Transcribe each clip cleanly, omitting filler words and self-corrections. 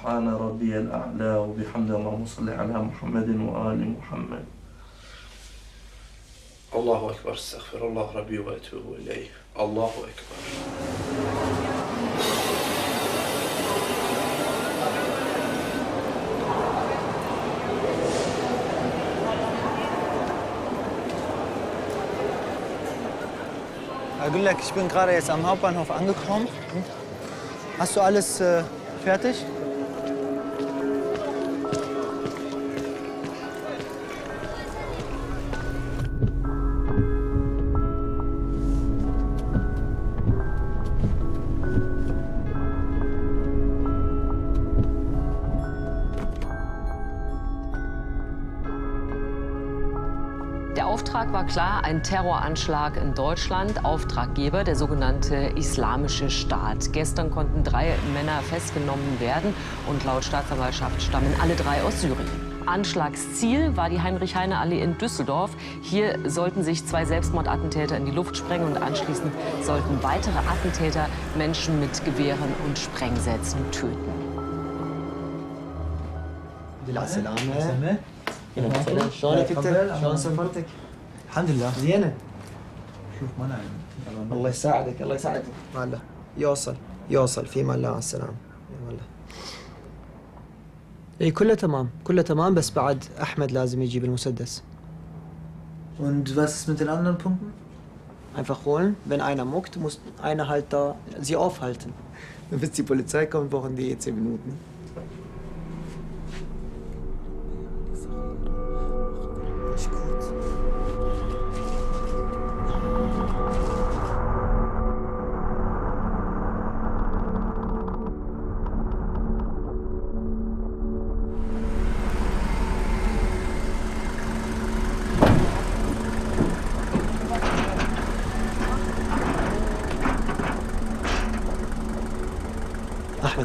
سبحان ربي الأعلى وبحمد اللهم صل على محمد وآل محمد. الله أكبر، استغفر الله ربي وأتوب إليه. الله أكبر. Herr Güllek, ich bin gerade jetzt am Hauptbahnhof angekommen. Hast du alles fertig? War klar, ein Terroranschlag in Deutschland, Auftraggeber der sogenannte Islamische Staat. Gestern konnten 3 Männer festgenommen werden und laut Staatsanwaltschaft stammen alle 3 aus Syrien. Anschlagsziel war die Heinrich-Heine-Allee in Düsseldorf. Hier sollten sich 2 Selbstmordattentäter in die Luft sprengen und anschließend sollten weitere Attentäter Menschen mit Gewehren und Sprengsätzen töten. الحمد لله زينه. شوف ما نعلم. الله يساعدك الله يساعدك. ما له يوصل يوصل في ما الله على السلامه. والله اي كله تمام كله تمام بس بعد احمد لازم يجيب المسدس. Und was ist mit den anderen Punkten? Einfach holen, wenn einer muckt, muss einer halt da sie aufhalten. Bis die Polizei kommt, brauchen die 10 Minuten.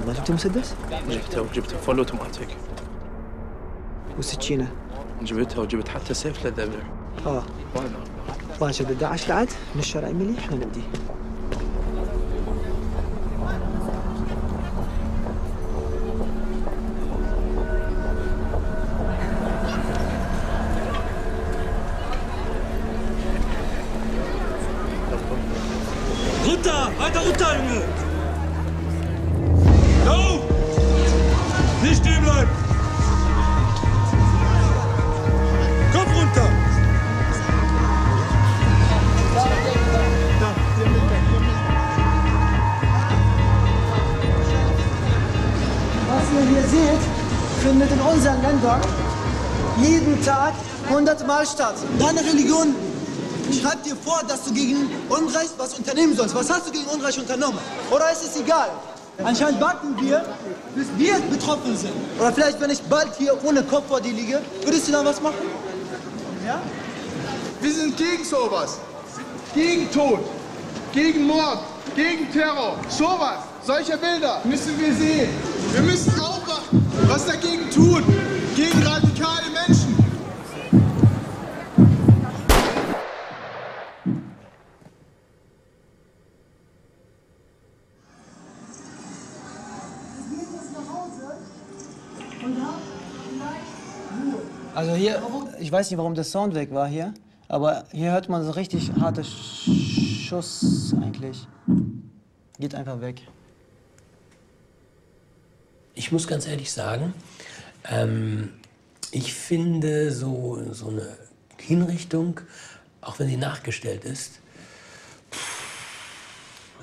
ما جبت مسدس؟ جبته وجبته فول اوتوماتيك. وسكينه؟ جبتها وجبت حتى سيف للذبح. ماشي ب11 لعد من الشارع الملي احنا نبدي. Staat. Deine Religion schreibt dir vor, dass du gegen Unrecht was unternehmen sollst. Was hast du gegen Unrecht unternommen? Oder ist es egal? Anscheinend warten wir, bis wir betroffen sind. Oder vielleicht, wenn ich bald hier ohne Kopf vor dir liege, würdest du dann was machen? Ja? Wir sind gegen sowas. Gegen Tod, gegen Mord, gegen Terror. Sowas, solche Bilder müssen wir sehen. Wir müssen aufwachen, was dagegen tun. Gegen radikale Menschen. Also hier, ich weiß nicht, warum der Sound weg war hier, aber hier hört man so richtig harte Schuss eigentlich. Geht einfach weg. Ich muss ganz ehrlich sagen, ich finde so eine Hinrichtung, auch wenn sie nachgestellt ist,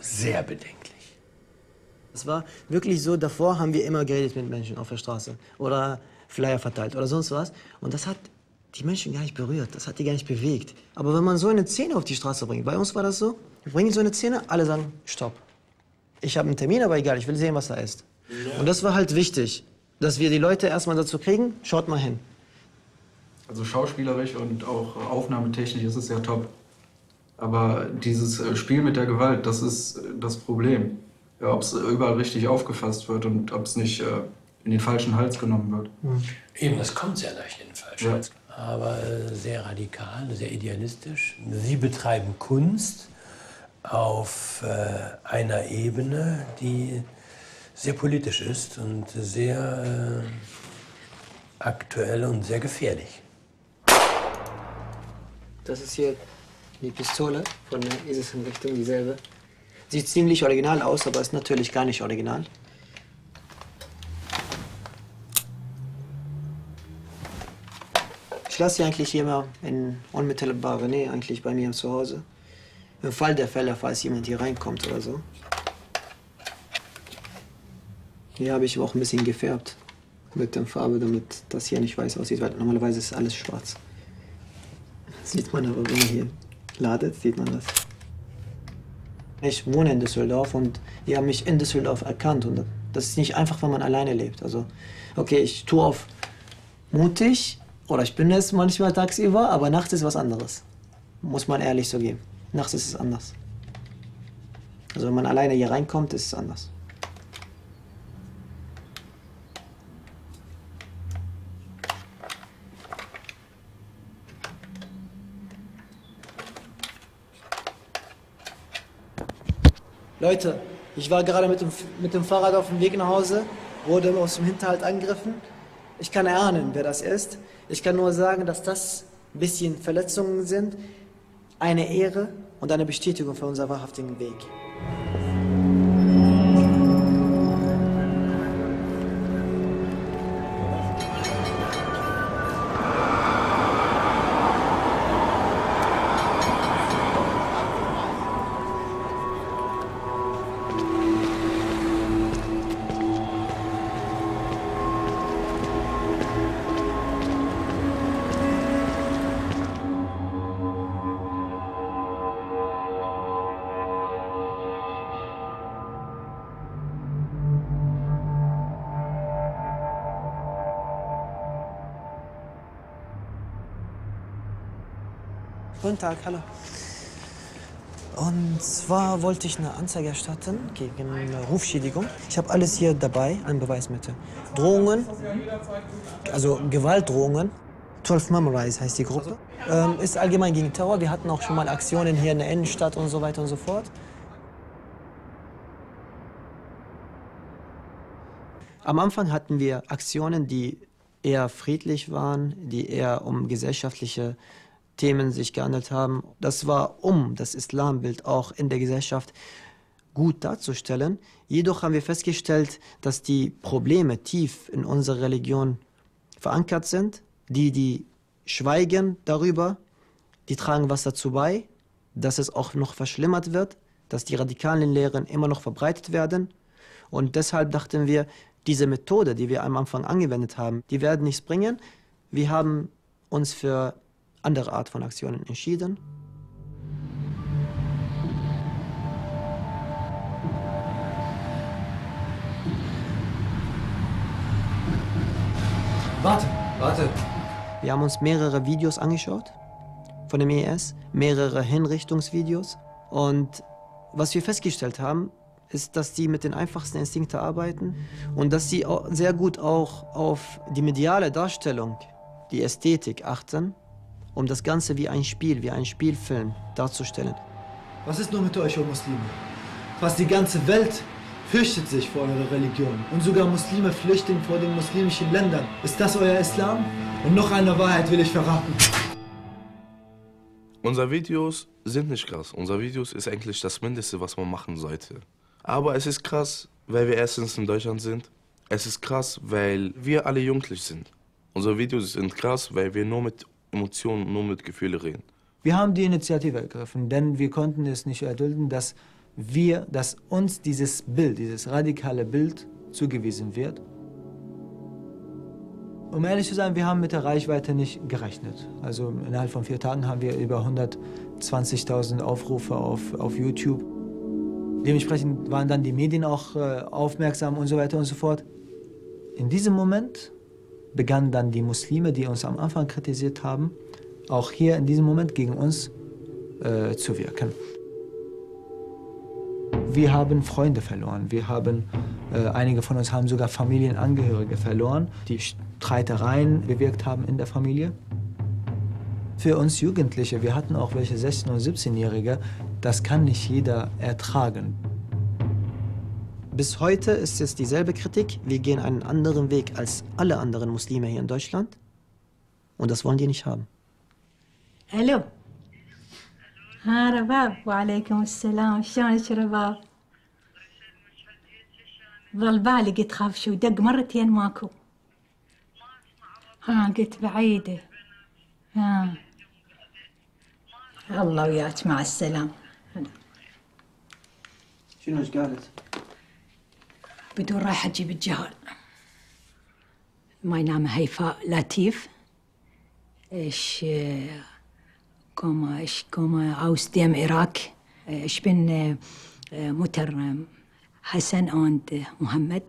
sehr bedenklich. Es war wirklich so, davor haben wir immer geredet mit Menschen auf der Straße oder Flyer verteilt oder sonst was. Und das hat die Menschen gar nicht berührt, das hat die gar nicht bewegt. Aber wenn man so eine Szene auf die Straße bringt, bei uns war das so, wir bringen so eine Szene, alle sagen, stopp. Ich habe einen Termin, aber egal, ich will sehen, was da ist. Ja. Und das war halt wichtig, dass wir die Leute erstmal dazu kriegen, schaut mal hin. Also schauspielerisch und auch aufnahmetechnisch ist es ja top. Aber dieses Spiel mit der Gewalt, das ist das Problem. Ja, ob es überall richtig aufgefasst wird und ob es nicht in den falschen Hals genommen wird. Mhm. Eben, das kommt sehr leicht in den falschen Hals. Aber sehr radikal, sehr idealistisch. Sie betreiben Kunst auf einer Ebene, die sehr politisch ist und sehr aktuell und sehr gefährlich. Das ist hier die Pistole von der ISIS-Hinrichtung, dieselbe. Sieht ziemlich original aus, aber ist natürlich gar nicht original. Ich lasse sie eigentlich immer in unmittelbarer Nähe, eigentlich bei mir zu Hause. Im Fall der Fälle, falls jemand hier reinkommt oder so. Hier habe ich auch ein bisschen gefärbt mit der Farbe, damit das hier nicht weiß aussieht, weil normalerweise ist alles schwarz. Das sieht man aber, wenn man hier ladet, sieht man das. Ich wohne in Düsseldorf und die haben mich in Düsseldorf erkannt. Und das ist nicht einfach, wenn man alleine lebt. Also, okay, ich tue auf mutig oder ich bin es manchmal tagsüber, aber nachts ist was anderes. Muss man ehrlich so geben. Nachts ist es anders. Also, wenn man alleine hier reinkommt, ist es anders. Leute, ich war gerade mit dem Fahrrad auf dem Weg nach Hause, wurde aus dem Hinterhalt angegriffen. Ich kann erahnen, wer das ist. Ich kann nur sagen, dass das ein bisschen Verletzungen sind, eine Ehre und eine Bestätigung für unseren wahrhaftigen Weg. Guten Tag, hallo. Und zwar wollte ich eine Anzeige erstatten gegen Rufschädigung. Ich habe alles hier dabei an Beweismitteln. Drohungen, also Gewaltdrohungen. 12thMemoRise heißt die Gruppe. Ist allgemein gegen Terror. Wir hatten auch schon mal Aktionen hier in der Innenstadt und so weiter und so fort. Am Anfang hatten wir Aktionen, die eher friedlich waren, die eher um gesellschaftliche Themen sich gehandelt haben. Das war, um das Islambild auch in der Gesellschaft gut darzustellen. Jedoch haben wir festgestellt, dass die Probleme tief in unserer Religion verankert sind. Die schweigen darüber, die tragen was dazu bei, dass es auch noch verschlimmert wird, dass die radikalen Lehren immer noch verbreitet werden. Und deshalb dachten wir, diese Methode, die wir am Anfang angewendet haben, die werden nichts bringen. Wir haben uns für andere Art von Aktionen entschieden. Warte, warte! Wir haben uns mehrere Videos angeschaut von dem IS, mehrere Hinrichtungsvideos. Und was wir festgestellt haben, ist, dass sie mit den einfachsten Instinkten arbeiten und dass sie sehr gut auch auf die mediale Darstellung, die Ästhetik achten, um das Ganze wie ein Spiel, wie ein Spielfilm darzustellen. Was ist nur mit euch, oh Muslime? Fast die ganze Welt fürchtet sich vor eurer Religion. Und sogar Muslime flüchten vor den muslimischen Ländern. Ist das euer Islam? Und noch eine Wahrheit will ich verraten. Unsere Videos sind nicht krass. Unsere Videos ist eigentlich das Mindeste, was man machen sollte. Aber es ist krass, weil wir erstens in Deutschland sind. Es ist krass, weil wir alle jugendlich sind. Unsere Videos sind krass, weil wir nur mit Emotionen, nur mit Gefühlen reden. Wir haben die Initiative ergriffen, denn wir konnten es nicht erdulden, dass uns dieses Bild, dieses radikale Bild zugewiesen wird. Um ehrlich zu sein, wir haben mit der Reichweite nicht gerechnet. Also innerhalb von 4 Tagen haben wir über 120.000 Aufrufe auf YouTube. Dementsprechend waren dann die Medien auch aufmerksam und so weiter und so fort. In diesem Moment begannen dann die Muslime, die uns am Anfang kritisiert haben, auch hier in diesem Moment gegen uns zu wirken. Wir haben Freunde verloren, wir haben, einige von uns haben sogar Familienangehörige verloren, die Streitereien bewirkt haben in der Familie. Für uns Jugendliche, wir hatten auch welche 16- und 17-Jährige, das kann nicht jeder ertragen. Bis heute ist es dieselbe Kritik. Wir gehen einen anderen Weg als alle anderen Muslime hier in Deutschland. Und das wollen die nicht haben. Hallo. Ha, Rabab. Wa alaikum assalam. Shanish Rabab. ظل بالي قلت خاف شو دق مرتين ماكو. ها قلت بعيدة. ها. الله وياك مع السلامة. شنو ايش قالت؟ بدون رايحة تجيب الجهال. ما ينام هيفاء لطيف. ايش كوما ايش كوما اوس ديم عراك. ايش بن متر Hassan und Mohammed.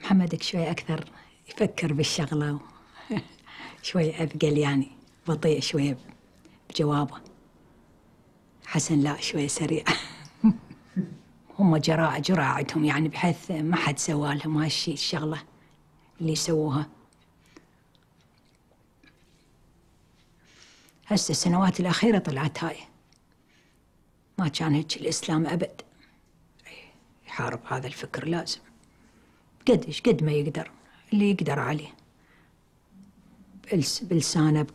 محمد شوي أكثر يفكر بالشغلة شوي أبقل يعني بطيء شوي بجوابه. حسن لا شوي سريع. هم جراعتهم يعني بحيث ما حد سوى لهم هالشي الشغلة اللي سووها. هسه السنوات الأخيرة طلعت هاي. ما كان هيك الاسلام ابد. يحارب هذا الفكر لازم. قد ما يقدر، اللي يقدر عليه. بلسانه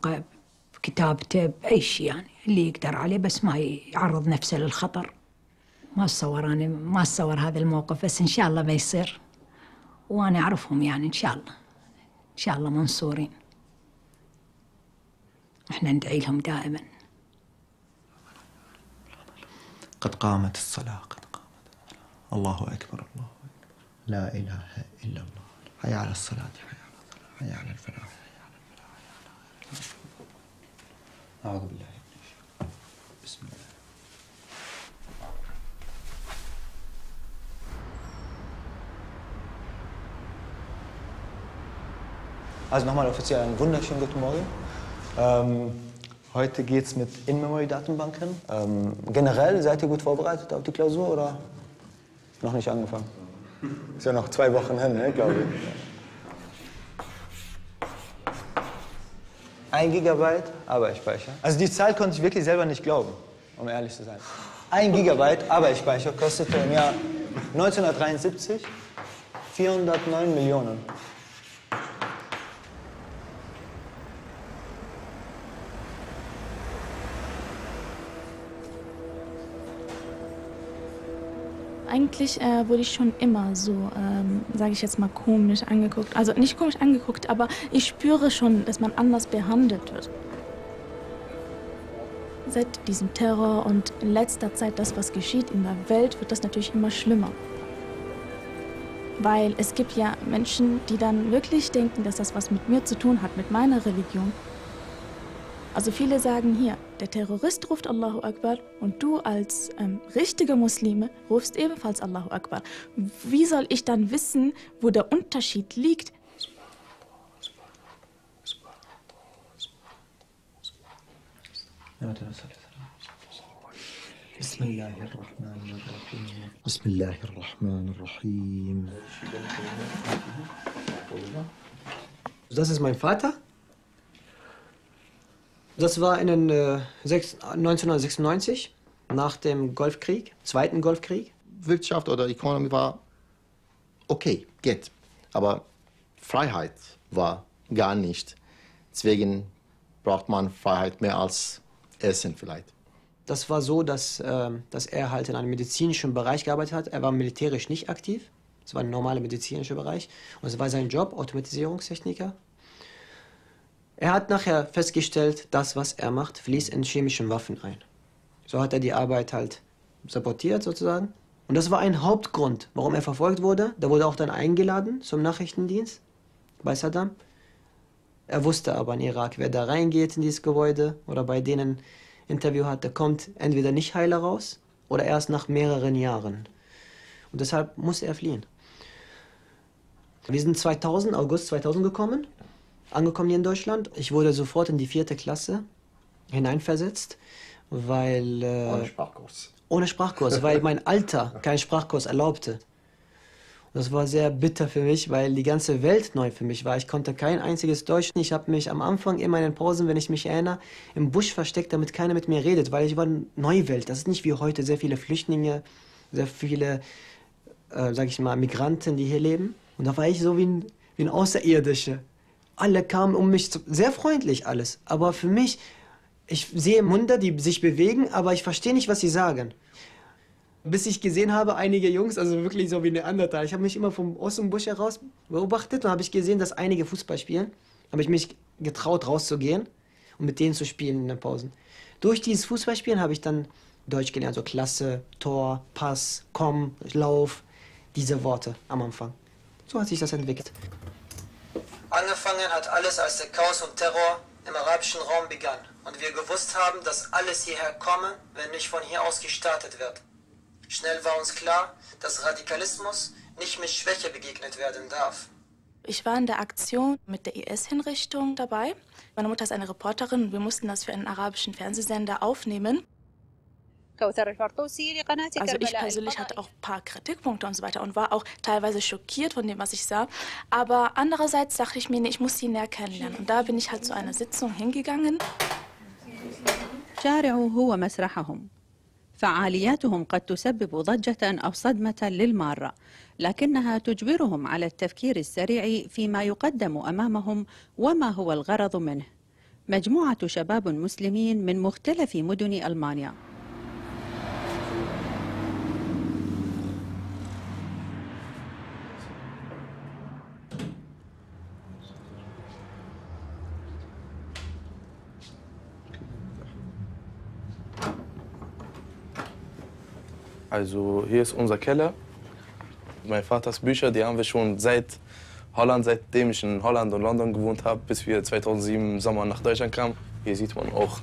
بكتابته باي شيء يعني، اللي يقدر عليه بس ما يعرض نفسه للخطر. ما اتصور انا ما اتصور هذا الموقف بس ان شاء الله ما يصير. وانا اعرفهم يعني ان شاء الله. ان شاء الله منصورين. احنا ندعي لهم دائما. قد قامت الصلاة قد قامت الصلاة. الله أكبر الله أكبر. لا إله إلا الله. حي على الصلاة حي على الصلاة حي على الفلاح حي على الفلاح حي على الفلاح. أعوذ بالله من الشيطان بسم الله. Also nochmal offiziell einen wunderschönen guten Morgen. Heute geht es mit In-Memory-Datenbanken. Generell, seid ihr gut vorbereitet auf die Klausur oder noch nicht angefangen? Ist ja noch 2 Wochen hin, ne, glaube ich. 1 Gigabyte Arbeitsspeicher. Also die Zahl konnte ich wirklich selber nicht glauben, um ehrlich zu sein. 1 Gigabyte Arbeitsspeicher kostete im Jahr 1973 409 Millionen. Eigentlich wurde ich schon immer so, sage ich jetzt mal, komisch angeguckt. Also nicht komisch angeguckt, aber ich spüre schon, dass man anders behandelt wird. Seit diesem Terror und in letzter Zeit das, was geschieht in der Welt, wird das natürlich immer schlimmer. Weil es gibt ja Menschen, die dann wirklich denken, dass das was mit mir zu tun hat, mit meiner Religion. Also viele sagen hier, der Terrorist ruft Allahu Akbar und du als richtige Muslime rufst ebenfalls Allahu Akbar. Wie soll ich dann wissen, wo der Unterschied liegt? Bismillahirrahmanirrahim. Bismillahirrahmanirrahim. Das ist mein Vater? Das war in den 1996, nach dem Golfkrieg, Zweiten Golfkrieg. Wirtschaft oder Economy war okay, geht. Aber Freiheit war gar nicht. Deswegen braucht man Freiheit mehr als Essen vielleicht. Das war so, dass er halt in einem medizinischen Bereich gearbeitet hat. Er war militärisch nicht aktiv. Es war ein normaler medizinischer Bereich. Und es war sein Job, Automatisierungstechniker. Er hat nachher festgestellt, das, was er macht, fließt in chemischen Waffen ein. So hat er die Arbeit halt sabotiert sozusagen. Und das war ein Hauptgrund, warum er verfolgt wurde. Da wurde er auch dann eingeladen zum Nachrichtendienst bei Saddam. Er wusste aber in Irak, wer da reingeht in dieses Gebäude oder bei denen Interview hat, der kommt entweder nicht heil raus oder erst nach mehreren Jahren. Und deshalb muss er fliehen. Wir sind 2000, August 2000 gekommen. Angekommen hier in Deutschland. Ich wurde sofort in die 4. Klasse hineinversetzt, weil... ohne Sprachkurs. Ohne Sprachkurs, weil mein Alter keinen Sprachkurs erlaubte. Das war sehr bitter für mich, weil die ganze Welt neu für mich war. Ich konnte kein einziges Deutsch. Ich habe mich am Anfang immer in den Pausen, wenn ich mich erinnere, im Busch versteckt, damit keiner mit mir redet, weil ich war Neuwelt. Das ist nicht wie heute, sehr viele Flüchtlinge, sehr viele, sag ich mal, Migranten, die hier leben. Und da war ich so wie ein Außerirdischer. Alle kamen um mich, sehr freundlich alles. Aber für mich, ich sehe Münder, die sich bewegen, aber ich verstehe nicht, was sie sagen. Bis ich gesehen habe, einige Jungs, also wirklich so wie Neandertal. Ich habe mich immer vom Busch heraus beobachtet und habe ich gesehen, dass einige Fußball spielen. Habe ich mich getraut, rauszugehen und mit denen zu spielen in den Pausen. Durch dieses Fußballspielen habe ich dann Deutsch gelernt, so Klasse, Tor, Pass, Komm, Lauf, diese Worte am Anfang. So hat sich das entwickelt. Angefangen hat alles, als der Chaos und Terror im arabischen Raum begann und wir gewusst haben, dass alles hierher komme, wenn nicht von hier aus gestartet wird. Schnell war uns klar, dass Radikalismus nicht mit Schwäche begegnet werden darf. Ich war in der Aktion mit der IS-Hinrichtung dabei. Meine Mutter ist eine Reporterin und wir mussten das für einen arabischen Fernsehsender aufnehmen. Also ich persönlich hatte auch ein paar Kritikpunkte und so weiter und war auch teilweise schockiert von dem, was ich sah. Aber andererseits dachte ich mir, nee, ich muss sie näher kennenlernen. Und da bin ich halt zu einer Sitzung hingegangen. فعالياتهم قد تسبب ضجة أو صدمة للمارة، لكنها تجبرهم على التفكير السريع فيما يقدم أمامهم وما هو الغرض منه. مجموعة شباب مسلمين من مختلف مدن ألمانيا. Also hier ist unser Keller. Mein Vaters Bücher, die haben wir schon seit Holland, seitdem ich in Holland und London gewohnt habe, bis wir 2007 im Sommer nach Deutschland kamen. Hier sieht man auch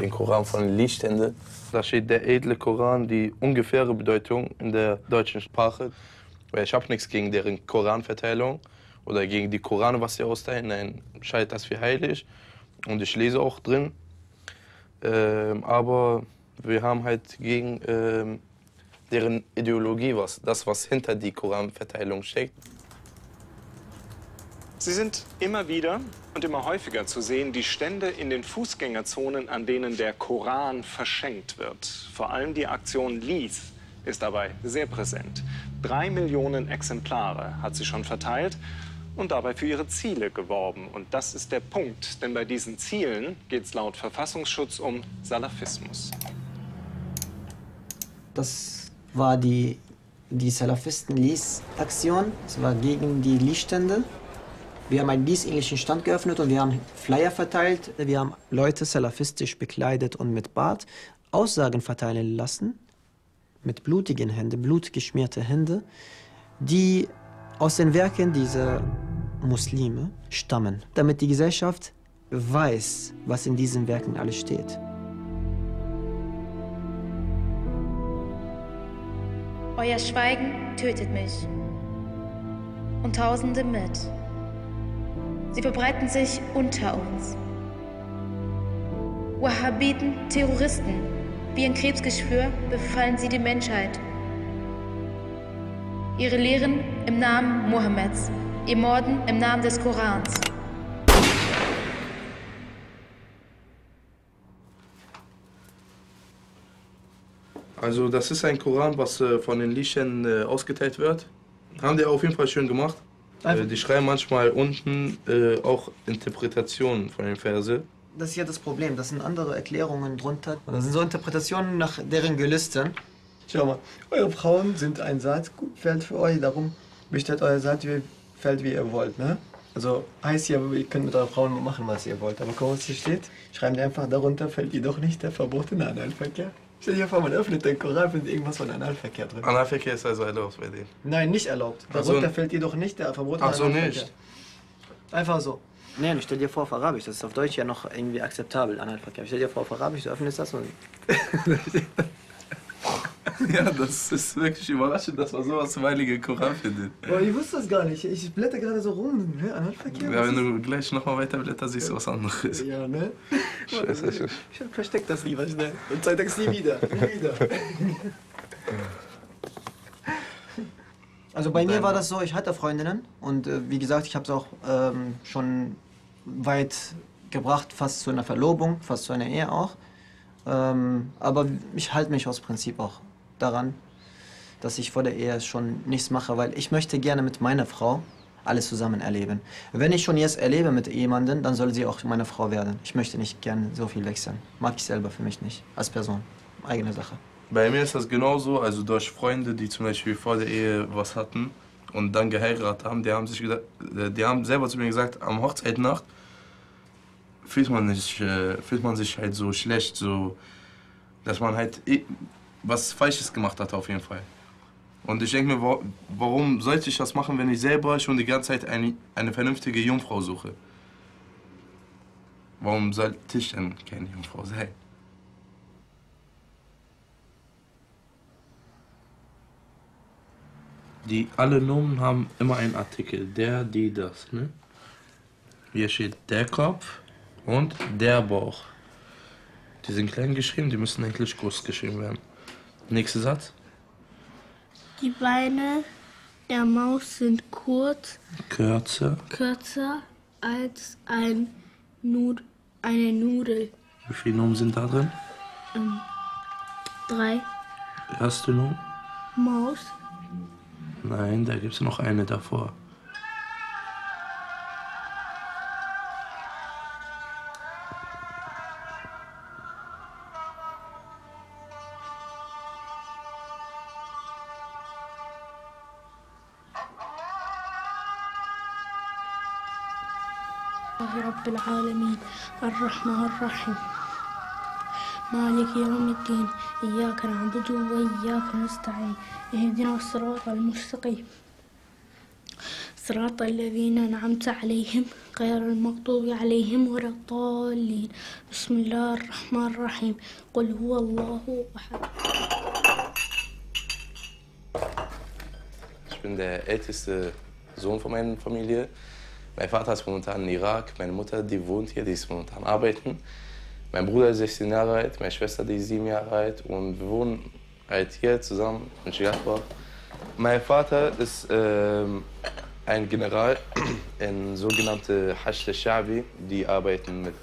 den Koran von Liechtenstein. Da steht der edle Koran, die ungefähre Bedeutung in der deutschen Sprache. Ich habe nichts gegen deren Koranverteilung oder gegen die Korane, was sie austeilen. Nein, ich halte das für heilig und ich lese auch drin. Aber wir haben halt gegen deren Ideologie was, das, was hinter die Koranverteilung steckt. Sie sind immer wieder und immer häufiger zu sehen, die Stände in den Fußgängerzonen, an denen der Koran verschenkt wird. Vor allem die Aktion Lies ist dabei sehr präsent. 3 Millionen Exemplare hat sie schon verteilt und dabei für ihre Ziele geworben. Und das ist der Punkt, denn bei diesen Zielen geht es laut Verfassungsschutz um Salafismus. Das war die Salafisten-Lies-Aktion. Es war gegen die Lies-Stände. Wir haben einen lies-englischen Stand geöffnet und wir haben Flyer verteilt. Wir haben Leute salafistisch bekleidet und mit Bart Aussagen verteilen lassen, mit blutigen Händen, blutgeschmierte Hände, die aus den Werken dieser Muslime stammen, damit die Gesellschaft weiß, was in diesen Werken alles steht. Euer Schweigen tötet mich und Tausende mit. Sie verbreiten sich unter uns. Wahhabiten, Terroristen, wie ein Krebsgeschwür befallen sie die Menschheit. Ihre Lehren im Namen Mohammeds, ihr Morden im Namen des Korans. Also das ist ein Koran, was von den Lichern ausgeteilt wird. Haben die auf jeden Fall schön gemacht. Die schreiben manchmal unten auch Interpretationen von den Verse. Das ist ja das Problem, das sind andere Erklärungen drunter. Das sind so Interpretationen nach deren Gelüsten. Schau mal, eure Frauen sind ein Saatfeld für euch, darum bestellt euer Saatfeld, wie ihr wollt. Ne? Also heißt ja, ihr könnt mit euren Frauen machen, was ihr wollt. Aber guck, was hier steht, schreiben die einfach darunter, fällt ihr doch nicht der verbotene Analverkehr. Stell dir vor, man öffnet den Koran, findet irgendwas von Analverkehr drin. Analverkehr ist also erlaubt bei denen? Nein, nicht erlaubt. Darunter fällt jedoch nicht der verbotene Analverkehr. Ach so, nicht? Einfach so. Nein, stell dir vor auf Arabisch, das ist auf Deutsch ja noch irgendwie akzeptabel, Analverkehr. Stell dir vor auf Arabisch, du öffnest das und... Ja, das ist wirklich überraschend, dass man sowas im Heiligen Koran findet. Boah, ich wusste das gar nicht. Ich blätter gerade so rum. Ne? Analverkehr? Ja, wenn du gleich nochmal weiter blätterst, siehst du was anderes. Ja, ne? Ich versteck das lieber schnell. Und zeig das nie wieder. Also bei mir war das so, ich hatte Freundinnen und wie gesagt, ich habe es auch schon weit gebracht, fast zu einer Verlobung, fast zu einer Ehe auch. Aber ich halte mich aus Prinzip auch daran, dass ich vor der Ehe schon nichts mache, weil ich möchte gerne mit meiner Frau alles zusammen erleben. Wenn ich schon jetzt erlebe mit jemandem, dann soll sie auch meine Frau werden. Ich möchte nicht gerne so viel wechseln. Mag ich selber für mich nicht, als Person. Eigene Sache. Bei mir ist das genauso, also durch Freunde, die zum Beispiel vor der Ehe was hatten und dann geheiratet haben, die haben selber zu mir gesagt, am Hochzeitnacht fühlt man sich halt so schlecht, so, dass man halt was Falsches gemacht hat auf jeden Fall. Und ich denke mir, warum sollte ich das machen, wenn ich selber schon die ganze Zeit eine vernünftige Jungfrau suche? Warum sollte ich denn keine Jungfrau sein? Alle Nomen haben immer einen Artikel, der, die, das, ne? Hier steht der Kopf und der Bauch. Die sind klein geschrieben, die müssen eigentlich groß geschrieben werden. Nächster Satz. Die Beine der Maus sind kurz, kürzer als eine Nudel. Wie viele Nomen sind da drin? 3. Erste Nomen? Maus. Nein, da gibt es noch eine davor. رب العالمين الرحمن الرحيم مالك يوم الدين إياك نعبد وإياك نستعين اهدنا الصراط المستقيم صراط الذين أنعمت عليهم غير المغضوب عليهم ولا الضالين بسم الله الرحمن الرحيم قل هو الله أحد. Ich bin der älteste Sohn von meiner Familie. Mein Vater ist momentan in Irak, meine Mutter, die wohnt hier, die ist momentan arbeiten. Mein Bruder ist 16 Jahre alt, meine Schwester, die ist 7 Jahre alt und wir wohnen halt hier zusammen in Schwabach. Mein Vater ist ein General in sogenannte Hasch al-Shaabi, die arbeiten mit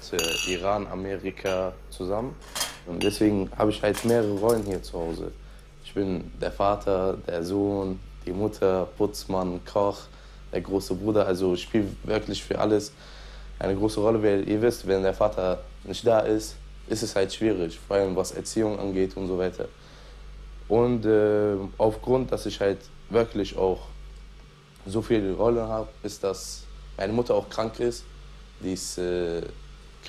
Iran, Amerika zusammen. Und deswegen habe ich halt mehrere Rollen hier zu Hause. Ich bin der Vater, der Sohn, die Mutter, Putzmann, Koch. Der große Bruder, also ich spiele wirklich für alles eine große Rolle, weil ihr wisst, wenn der Vater nicht da ist, ist es halt schwierig, vor allem was Erziehung angeht und so weiter. Und aufgrund, dass ich halt wirklich auch so viele Rollen habe, ist, dass meine Mutter auch krank ist, die ist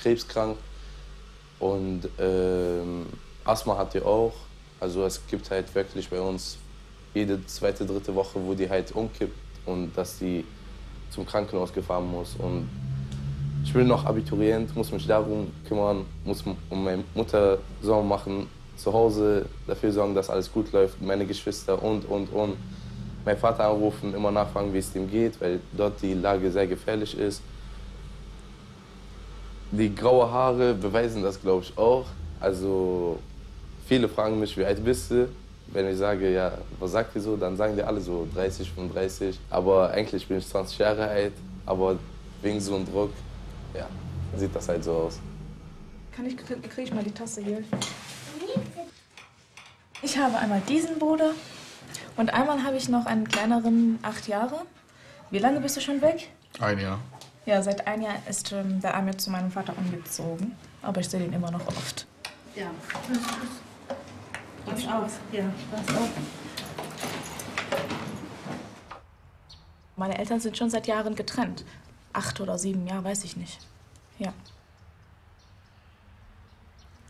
krebskrank und Asthma hat die auch, also es gibt halt wirklich bei uns jede zweite, dritte Woche, wo die halt umkippt. Und dass sie zum Krankenhaus gefahren muss. Und ich bin noch Abiturient, muss mich darum kümmern, muss um meine Mutter Sorgen machen, zu Hause dafür sorgen, dass alles gut läuft, meine Geschwister und. Mein Vater anrufen, immer nachfragen, wie es ihm geht, weil dort die Lage sehr gefährlich ist. Die grauen Haare beweisen das, glaube ich, auch. Also viele fragen mich, wie alt bist du? Wenn ich sage, ja, was sagt ihr so, dann sagen die alle so 30, 35. Aber eigentlich bin ich 20 Jahre alt, aber wegen so einem Druck, ja, sieht das halt so aus. Kriege ich mal die Tasse hier? Ich habe einmal diesen Bruder und einmal habe ich noch einen kleineren, 8 Jahre. Wie lange bist du schon weg? 1 Jahr. Ja, seit 1 Jahr ist der Amir zu meinem Vater umgezogen, aber ich sehe ihn immer noch oft. Ja. Pass auf. Ja, pass auf. Meine Eltern sind schon seit Jahren getrennt. 8 oder 7 Jahre, weiß ich nicht. Ja.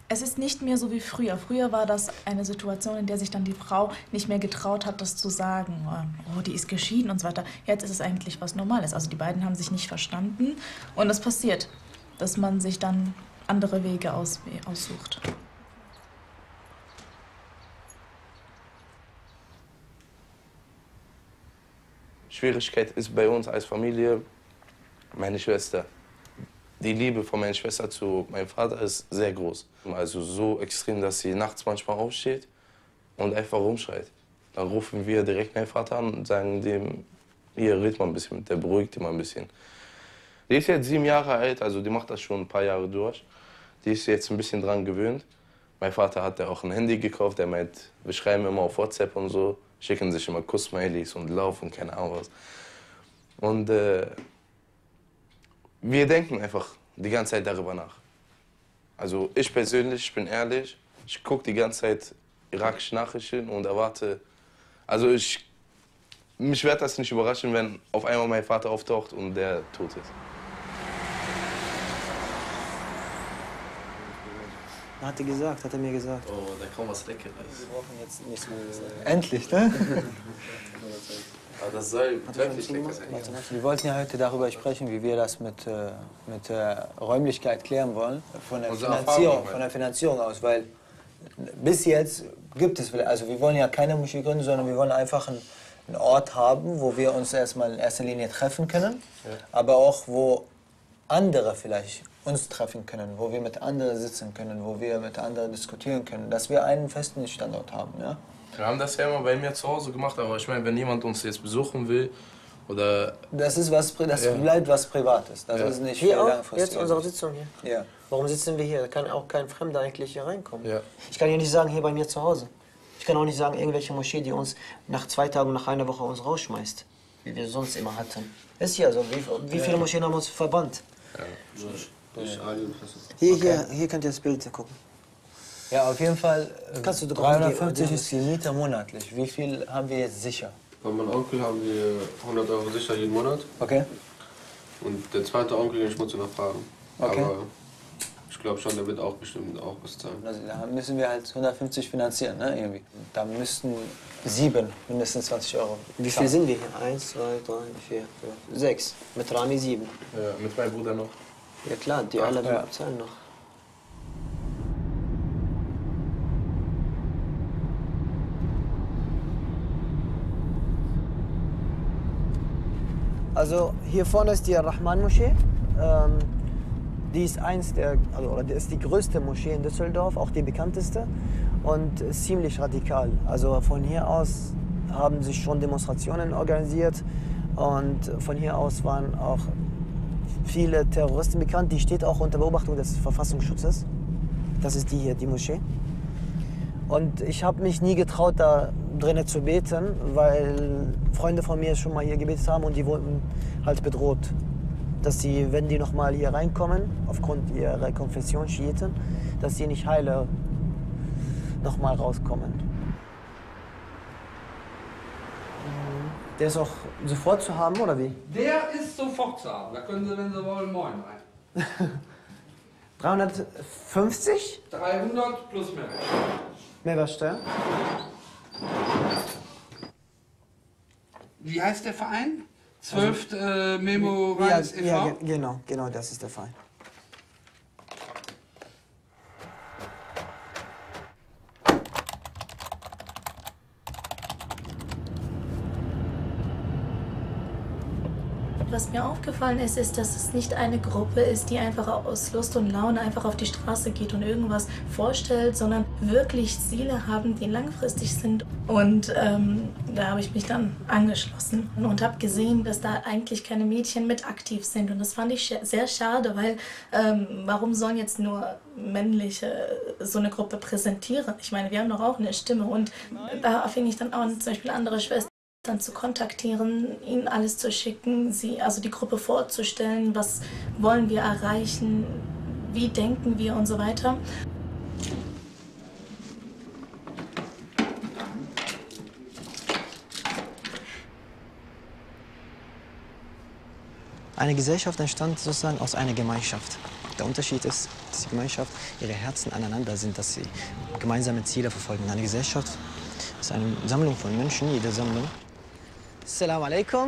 Es ist nicht mehr so wie früher. Früher war das eine Situation, in der sich dann die Frau nicht mehr getraut hat, das zu sagen. Oh, die ist geschieden und so weiter. Jetzt ist es eigentlich was Normales. Also die beiden haben sich nicht verstanden. Und es passiert, dass man sich dann andere Wege aussucht. Schwierigkeit ist bei uns als Familie meine Schwester. Die Liebe von meiner Schwester zu meinem Vater ist sehr groß. Also so extrem, dass sie nachts manchmal aufsteht und einfach rumschreit. Dann rufen wir direkt meinen Vater an und sagen dem, hier redet man ein bisschen mit, der beruhigt immer ein bisschen. Die ist jetzt 7 Jahre alt, also die macht das schon ein paar Jahre durch. Die ist jetzt ein bisschen dran gewöhnt. Mein Vater hat ja auch ein Handy gekauft, der meint, wir schreiben immer auf WhatsApp und so, schicken sich immer Kuss-Mailies und Lauf und keine Ahnung was. Und wir denken einfach die ganze Zeit darüber nach. Also ich persönlich, ich bin ehrlich, ich gucke die ganze Zeit irakische Nachrichten und erwarte, also mich wird das nicht überraschen, wenn auf einmal mein Vater auftaucht und der tot ist. Hat er mir gesagt. Oh, da kommt was Leckeres. Wir brauchen jetzt nichts mehr. Endlich, ne? Aber das soll wirklich lecker sein. Wir wollten ja heute darüber sprechen, wie wir das mit Räumlichkeit klären wollen. Von der Finanzierung aus, weil bis jetzt gibt es, also wir wollen ja keine Moschee gründen, sondern wir wollen einfach einen Ort haben, wo wir uns erstmal in erster Linie treffen können, ja. Aber auch wo andere vielleicht uns treffen können, wo wir mit anderen sitzen können, wo wir mit anderen diskutieren können, dass wir einen festen Standort haben. Ja? Wir haben das ja immer bei mir zu Hause gemacht, aber ich meine, wenn jemand uns jetzt besuchen will oder... Das bleibt was Privates, das ist nicht hier langfristig. Jetzt unsere Sitzung hier. Ja. Warum sitzen wir hier? Da kann auch kein Fremder eigentlich hier reinkommen. Ja. Ich kann ja nicht sagen, hier bei mir zu Hause. Ich kann auch nicht sagen, irgendwelche Moschee, die uns nach 2 Tagen, nach 1 Woche uns rausschmeißt, wie wir sonst immer hatten. Ist ja so, wie viele Moscheen haben uns verbannt? Ja. Hier könnt ihr das Bild gucken. Ja, auf jeden Fall. 350 ist die Miete monatlich. Wie viel haben wir jetzt sicher? Bei meinem Onkel haben wir 100 Euro sicher jeden Monat. Okay. Und der zweite Onkel, den ich muss noch fragen. Okay. Aber ich glaube schon, der wird auch bestimmt auch was zahlen. Also, da müssen wir halt 150 finanzieren, ne? Irgendwie. Da müssten 7 mindestens 20 Euro. Wie viel sind wir hier? 1, 2, 3, 4, 5, 6. Mit Rami 7. Ja, mit meinem Bruder noch. Ja klar, die alle werden abzahlen noch. Also hier vorne ist die Rahman-Moschee. Die ist die größte Moschee in Düsseldorf, auch die bekannteste und ziemlich radikal. Also von hier aus haben sich schon Demonstrationen organisiert und von hier aus waren auch viele Terroristen bekannt, die steht auch unter Beobachtung des Verfassungsschutzes. Das ist die hier, die Moschee. Und ich habe mich nie getraut, da drinnen zu beten, weil Freunde von mir schon mal hier gebetet haben und die wurden halt bedroht, dass sie, wenn die nochmal hier reinkommen, aufgrund ihrer Konfession Schiiten, dass sie nicht heile nochmal rauskommen. Der ist auch sofort zu haben, oder wie? Der ist sofort zu haben. Da können Sie, wenn Sie wollen, moin rein. 350? 300 plus Mehrwertsteuer. Mehrwertsteuer? Wie heißt der Verein? 12thMemoRise e.V.? Ja, genau, das ist der Verein. Was mir aufgefallen ist, ist, dass es nicht eine Gruppe ist, die einfach aus Lust und Laune einfach auf die Straße geht und irgendwas vorstellt, sondern wirklich Ziele haben, die langfristig sind. Und da habe ich mich dann angeschlossen und habe gesehen, dass da eigentlich keine Mädchen mit aktiv sind. Und das fand ich sehr schade, weil warum sollen jetzt nur männliche so eine Gruppe präsentieren? Ich meine, wir haben doch auch eine Stimme. Und da fing ich dann an, zum Beispiel andere Schwestern zu kontaktieren, ihnen alles zu schicken, die Gruppe vorzustellen, was wollen wir erreichen, wie denken wir und so weiter. Eine Gesellschaft entstand sozusagen aus einer Gemeinschaft. Der Unterschied ist, dass die Gemeinschaft ihre Herzen aneinander sind, dass sie gemeinsame Ziele verfolgen. Eine Gesellschaft ist eine Sammlung von Menschen, jede Sammlung. Assalamu alaikum.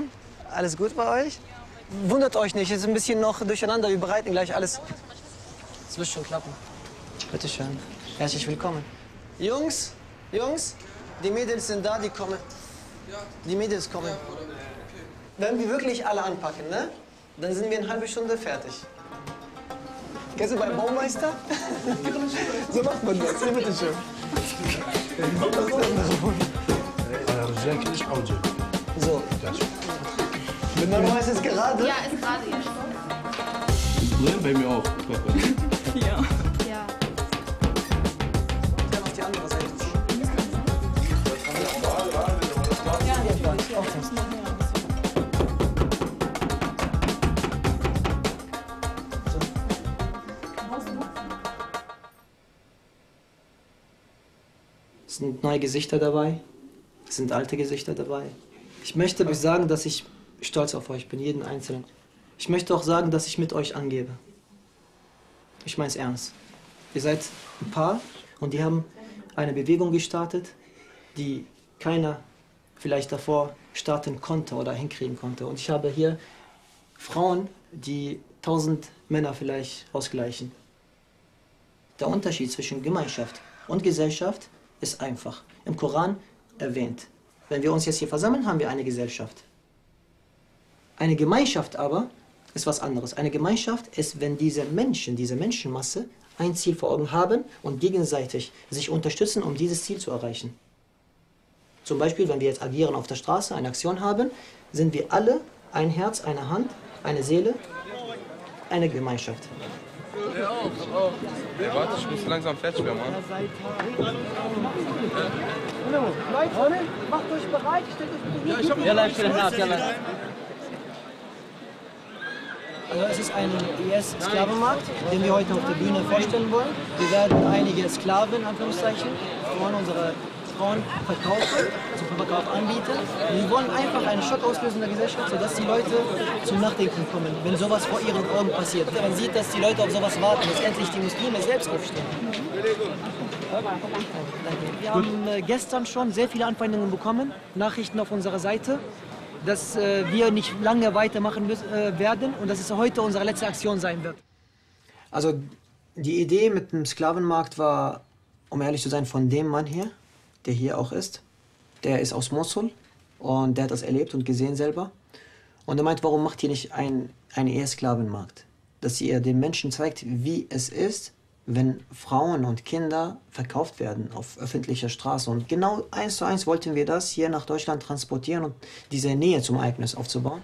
Alles gut bei euch? Wundert euch nicht, es ist ein bisschen noch durcheinander. Wir bereiten gleich alles. Das wird schon klappen. Bitte schön. Herzlich willkommen. Jungs, die Mädels sind da, die kommen. Die Mädels kommen. Wenn wir wirklich alle anpacken, ne? Dann sind wir in 1/2 Stunde fertig. Kennst du beim Baumeister? So macht man das. Bitte schön. wirklich Audio. So. Das. Normalerweise ist gerade? Ja, ist gerade jetzt. Ist drin bei mir auch. Ja. Ja. Dann auf die andere Seite. Ja, ich auch das. Es sind neue Gesichter dabei, es sind alte Gesichter dabei. Ich möchte euch sagen, dass ich stolz auf euch bin, jeden Einzelnen. Ich möchte auch sagen, dass ich mit euch angebe. Ich meine es ernst. Ihr seid ein Paar und die haben eine Bewegung gestartet, die keiner vielleicht davor starten konnte oder hinkriegen konnte. Und ich habe hier Frauen, die 1000 Männer vielleicht ausgleichen. Der Unterschied zwischen Gemeinschaft und Gesellschaft ist einfach im Koran erwähnt. Wenn wir uns jetzt hier versammeln, haben wir eine Gesellschaft. Eine Gemeinschaft aber ist was anderes. Eine Gemeinschaft ist, wenn diese Menschen, diese Menschenmasse ein Ziel vor Augen haben und gegenseitig sich unterstützen, um dieses Ziel zu erreichen. Zum Beispiel, wenn wir jetzt agieren auf der Straße, eine Aktion haben, sind wir alle ein Herz, eine Hand, eine Seele, eine Gemeinschaft. Ja, warte, ich muss langsam fertig werden, Mann. Leute, macht euch bereit, stellt euch bitte hier. Ja, live, ja, live. Also es ist ein IS-Sklavenmarkt, den wir heute auf der Bühne vorstellen wollen. Wir werden einige Sklaven, Anführungszeichen, von unsere Frauen verkaufen, zum Verkauf anbieten. Wir wollen einfach einen Schock auslösen in der Gesellschaft, sodass die Leute zum Nachdenken kommen, wenn sowas vor ihren Augen passiert. Man sieht, dass die Leute auf sowas warten, dass endlich die Muslime selbst aufstehen. Wir haben gestern schon sehr viele Anfeindungen bekommen, Nachrichten auf unserer Seite, dass wir nicht lange weitermachen werden und dass es heute unsere letzte Aktion sein wird. Also die Idee mit dem Sklavenmarkt war, um ehrlich zu sein, von dem Mann hier, der hier auch ist. Der ist aus Mosul und der hat das erlebt und gesehen selber. Und er meint, warum macht ihr nicht einen Ehe-Sklavenmarkt? Dass ihr den Menschen zeigt, wie es ist, wenn Frauen und Kinder verkauft werden auf öffentlicher Straße. Und genau 1:1 wollten wir das hier nach Deutschland transportieren und diese Nähe zum Ereignis aufzubauen.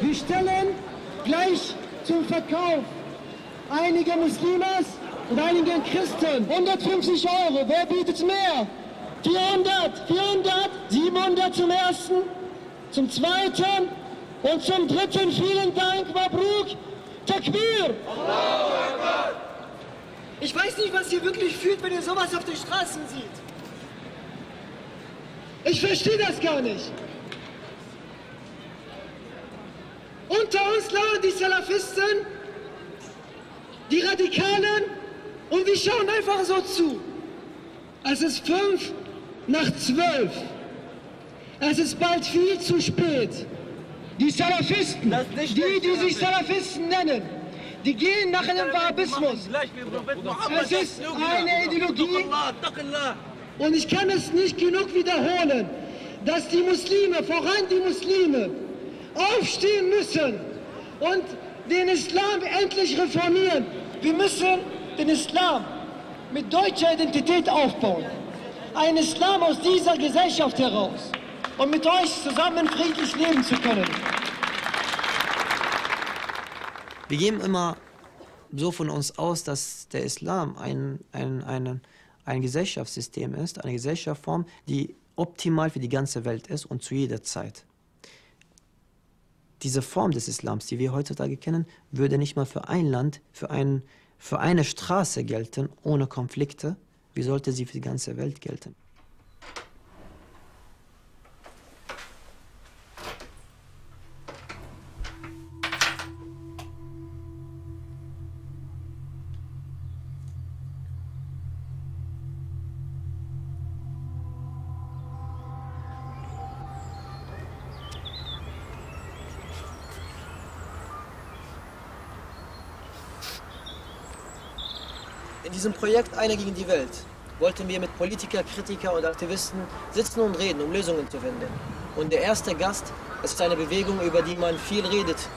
Wir stellen gleich zum Verkauf einige Muslimas und einigen Christen. 150 Euro, wer bietet mehr? 400, 400, 700 zum ersten, zum zweiten und zum dritten. Vielen Dank, Mabruk, Takbir! Allahu Akbar! Ich weiß nicht, was ihr wirklich fühlt, wenn ihr sowas auf den Straßen seht. Ich verstehe das gar nicht. Unter uns lauern die Salafisten, die Radikalen, und wir schauen einfach so zu. Es ist 11:55. Es ist bald viel zu spät. Die Salafisten, die sich Salafisten nennen, die gehen nach dem Wahhabismus. Es ist eine Ideologie, und ich kann es nicht genug wiederholen, dass die Muslime, voran die Muslime, aufstehen müssen und den Islam endlich reformieren. Wir müssen den Islam mit deutscher Identität aufbauen. Ein Islam aus dieser Gesellschaft heraus, um mit euch zusammen friedlich leben zu können. Wir geben immer so von uns aus, dass der Islam ein Gesellschaftssystem ist, eine Gesellschaftsform, die optimal für die ganze Welt ist und zu jeder Zeit. Diese Form des Islams, die wir heutzutage kennen, würde nicht mal für ein Land, für eine Straße gelten, ohne Konflikte. Wie sollte sie für die ganze Welt gelten? In diesem Projekt Einer gegen die Welt wollten wir mit Politiker, Kritiker und Aktivisten sitzen und reden, um Lösungen zu finden. Und der erste Gast, das ist eine Bewegung, über die man viel redet,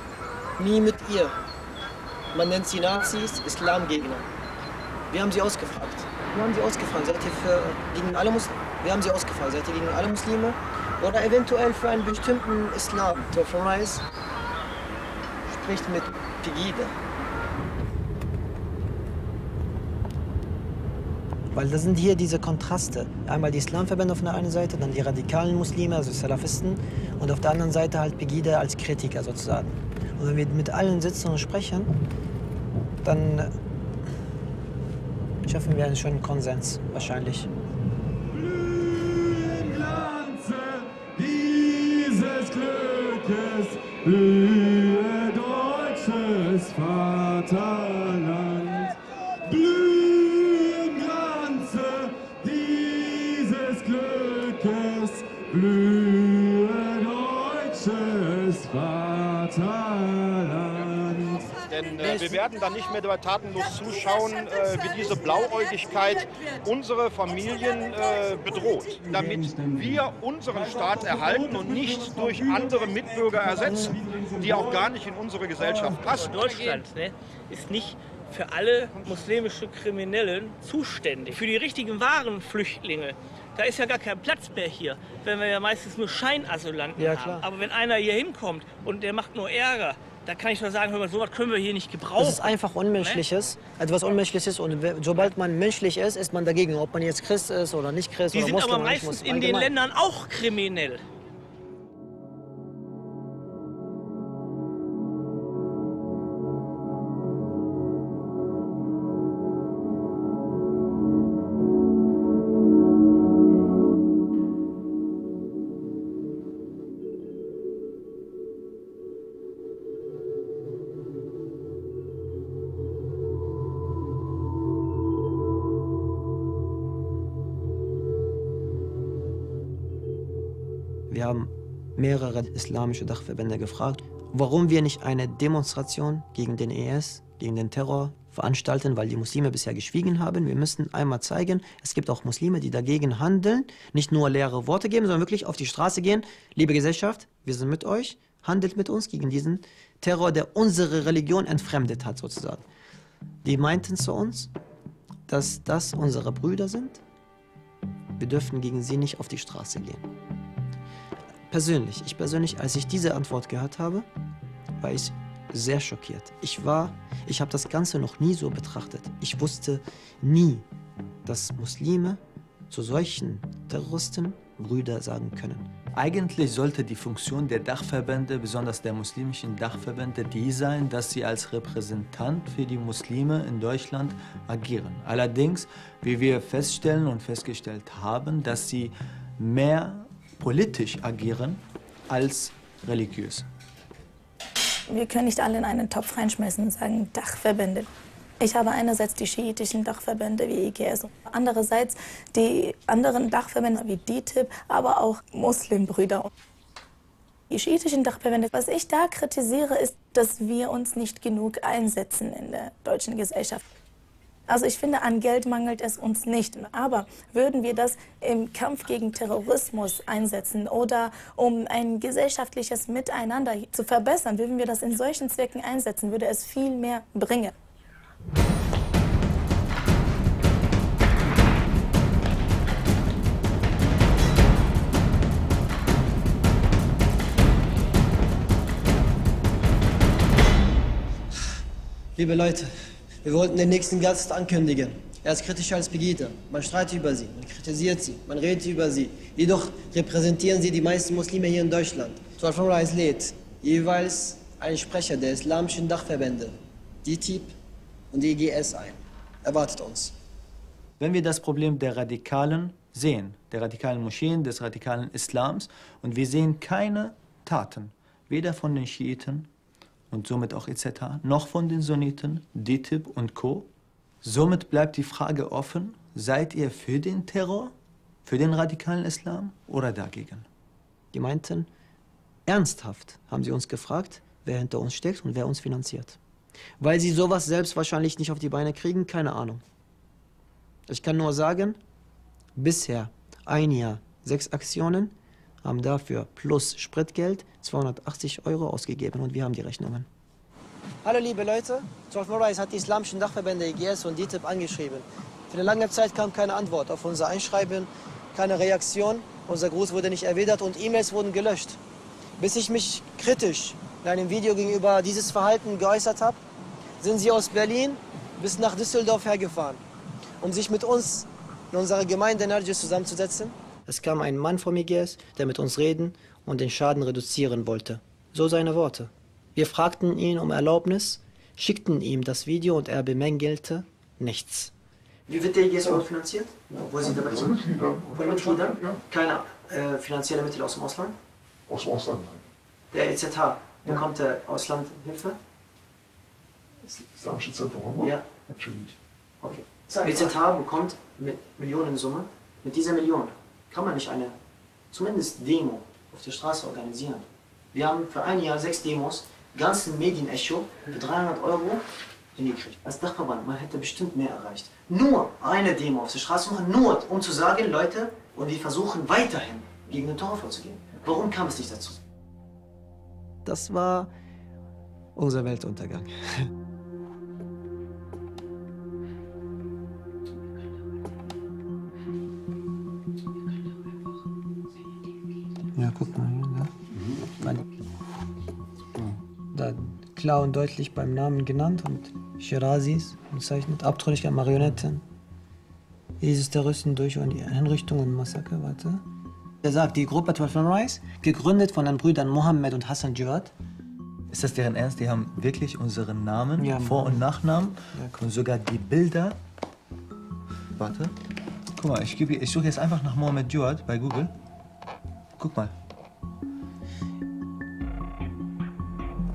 nie mit ihr. Man nennt sie Nazis, Islamgegner. Wir haben sie ausgefragt. Wir haben sie ausgefragt, seid ihr gegen alle Muslime? Wir haben sie ausgefragt, seid ihr gegen alle Muslime? Oder eventuell für einen bestimmten Islam. 12thMemoRise spricht mit Pegida. Weil das sind hier diese Kontraste. Einmal die Islamverbände auf der einen Seite, dann die radikalen Muslime, also Salafisten, und auf der anderen Seite halt Pegida als Kritiker sozusagen. Und wenn wir mit allen sitzen und sprechen, dann schaffen wir einen schönen Konsens, wahrscheinlich. Blühen, Glanze dieses Glückes, blühe deutsches Vaterland. Blühe deutsches Vaterland. Denn wir werden dann nicht mehr tatenlos zuschauen, wie diese Blauäugigkeit unsere Familien bedroht, damit wir unseren Staat erhalten und nicht durch andere Mitbürger ersetzen, die auch gar nicht in unsere Gesellschaft passen. Deutschland, ne, ist nicht für alle muslimische Kriminellen zuständig. Für die richtigen wahren Flüchtlinge. Da ist ja gar kein Platz mehr hier, wenn wir ja meistens nur Scheinasylanten haben. Aber wenn einer hier hinkommt und der macht nur Ärger, da kann ich nur sagen, hör mal, sowas können wir hier nicht gebrauchen. Das ist einfach Unmenschliches, etwas Unmenschliches. Und sobald man menschlich ist, ist man dagegen, ob man jetzt Christ ist oder nicht Christ oder Muslim. Die sind aber meistens in den Ländern auch kriminell. Wir haben mehrere islamische Dachverbände gefragt, warum wir nicht eine Demonstration gegen den IS, gegen den Terror veranstalten, weil die Muslime bisher geschwiegen haben. Wir müssen einmal zeigen, es gibt auch Muslime, die dagegen handeln, nicht nur leere Worte geben, sondern wirklich auf die Straße gehen. Liebe Gesellschaft, wir sind mit euch, handelt mit uns gegen diesen Terror, der unsere Religion entfremdet hat sozusagen. Die meinten zu uns, dass das unsere Brüder sind. Wir dürfen gegen sie nicht auf die Straße gehen. Ich persönlich, als ich diese Antwort gehört habe, war ich sehr schockiert. Ich habe das Ganze noch nie so betrachtet. Ich wusste nie, dass Muslime zu solchen Terroristen Brüder sagen können. Eigentlich sollte die Funktion der Dachverbände, besonders der muslimischen Dachverbände, die sein, dass sie als Repräsentant für die Muslime in Deutschland agieren. Allerdings, wie wir feststellen und festgestellt haben, dass sie mehr politisch agieren als religiös. Wir können nicht alle in einen Topf reinschmeißen und sagen Dachverbände. Ich habe einerseits die schiitischen Dachverbände wie IGS, andererseits die anderen Dachverbände wie DITIB, aber auch Muslimbrüder. Die schiitischen Dachverbände, was ich da kritisiere, ist, dass wir uns nicht genug einsetzen in der deutschen Gesellschaft. Also ich finde, an Geld mangelt es uns nicht. Aber würden wir das im Kampf gegen Terrorismus einsetzen oder um ein gesellschaftliches Miteinander zu verbessern, würden wir das in solchen Zwecken einsetzen, würde es viel mehr bringen. Liebe Leute, wir wollten den nächsten Gast ankündigen. Er ist kritischer als Pegida. Man streitet über sie, man kritisiert sie, man redet über sie. Jedoch repräsentieren sie die meisten Muslime hier in Deutschland. 12thMemoRise lädt jeweils einen Sprecher der islamischen Dachverbände, DITIB und die IGS, ein. Erwartet uns. Wenn wir das Problem der Radikalen sehen, der radikalen Moscheen, des radikalen Islams, und wir sehen keine Taten, weder von den Schiiten und somit auch etc., noch von den Sunniten, DITIB und Co. Somit bleibt die Frage offen, seid ihr für den Terror, für den radikalen Islam oder dagegen? Die meinten, ernsthaft haben sie uns gefragt, wer hinter uns steckt und wer uns finanziert. Weil sie sowas selbst wahrscheinlich nicht auf die Beine kriegen, keine Ahnung. Ich kann nur sagen, bisher ein Jahr 6 Aktionen, haben dafür plus Spritgeld 280 € ausgegeben und wir haben die Rechnungen. Hallo liebe Leute, 12thMemoRise hat die islamischen Dachverbände IGS und DITIB angeschrieben. Für eine lange Zeit kam keine Antwort auf unser Einschreiben, keine Reaktion, unser Gruß wurde nicht erwidert und E-Mails wurden gelöscht. Bis ich mich kritisch in einem Video gegenüber dieses Verhalten geäußert habe, sind sie aus Berlin bis nach Düsseldorf hergefahren, um sich mit uns in unserer Gemeinde NRW zusammenzusetzen. Es kam ein Mann vom IGS, der mit uns reden und den Schaden reduzieren wollte. So seine Worte. Wir fragten ihn um Erlaubnis, schickten ihm das Video und er bemängelte nichts. Wie wird der IGS überhaupt finanziert? Wo sind dabei? Von Mitgliedern? Keine finanzielle Mittel aus dem Ausland? Aus dem Ausland, nein. Der EZH bekommt der Auslandhilfe? Islamische Zentrum? Ja. Natürlich. Okay. Der EZH bekommt mit Millionensumme. Mit dieser Million kann man nicht eine, zumindest Demo, auf der Straße organisieren. Wir haben für ein Jahr 6 Demos, ganzen Medienecho für 300 € hingekriegt. Als Dachverband, man hätte bestimmt mehr erreicht. Nur eine Demo auf der Straße machen, nur um zu sagen, Leute, und wir versuchen weiterhin gegen den Terror vorzugehen. Warum kam es nicht dazu? Das war unser Weltuntergang. Ja, guck mal hier, da klar und deutlich beim Namen genannt und Shirazis bezeichnet, abtrünnige Marionetten, ISIS-Terroristen durch und die Hinrichtung und Massaker, warte. Er sagt, die Gruppe 12thMemoRise, gegründet von den Brüdern Mohammed und Hassan Djawad. Ist das deren Ernst? Die haben wirklich unseren Namen, ja, Vor- und Nachnamen, ja, und sogar die Bilder. Warte, guck mal, ich suche jetzt einfach nach Mohammed Djawad bei Google. Guck mal.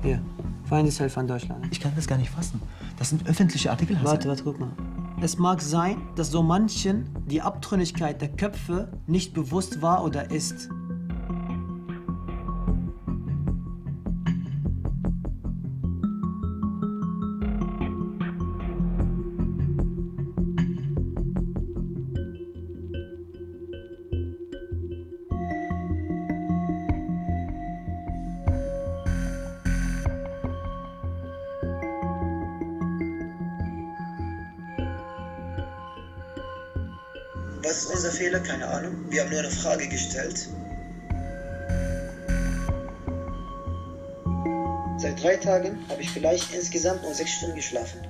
Hier, Feindeshilfe an Deutschland. Ich kann das gar nicht fassen. Das sind öffentliche Artikel. Warte, guck mal. Es mag sein, dass so manchen die Abtrünnigkeit der Köpfe nicht bewusst war oder ist. Was ist unser Fehler? Keine Ahnung. Wir haben nur eine Frage gestellt. Seit 3 Tagen habe ich vielleicht insgesamt nur 6 Stunden geschlafen.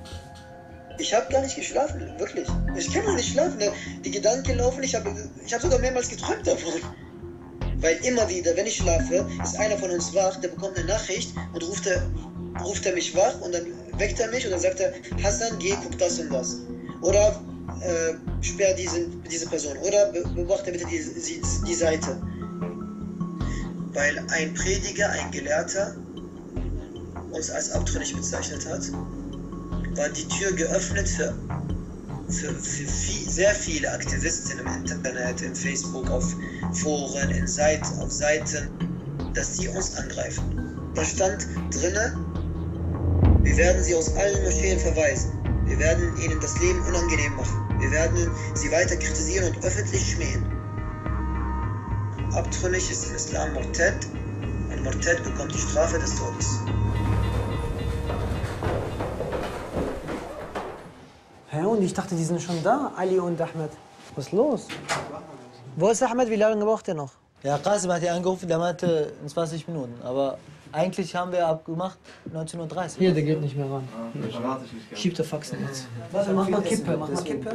Ich habe gar nicht geschlafen, wirklich. Ich kann gar nicht schlafen. Die Gedanken laufen. Ich hab sogar mehrmals geträumt davon. Weil immer wieder, wenn ich schlafe, ist einer von uns wach, der bekommt eine Nachricht und ruft er mich wach und dann weckt er mich und dann sagt er, Hassan, geh, guck das und das. Oder sperr diese Person oder beobachte bitte die Seite. Weil ein Prediger, ein Gelehrter uns als abtrünnig bezeichnet hat, war die Tür geöffnet für sehr viele Aktivisten im Internet, im Facebook, auf Foren, auf Seiten, dass sie uns angreifen. Da stand drinne, wir werden sie aus allen Moscheen verweisen. Wir werden ihnen das Leben unangenehm machen. Wir werden sie weiter kritisieren und öffentlich schmähen. Abtrünnig ist im Islam Murtad. Ein Murtad bekommt die Strafe des Todes. Hä, und ich dachte, die sind schon da, Ali und Ahmed. Was ist los? Wo ist Ahmed? Wie lange braucht er noch? Ja, Qasim hat ja angerufen, der meinte in 20 Minuten, aber... Eigentlich haben wir abgemacht 19:30 Uhr. Hier, der geht nicht mehr ran. Schiebt der Faxen jetzt. Warte, mach mal Kippe, mach mal Kippe.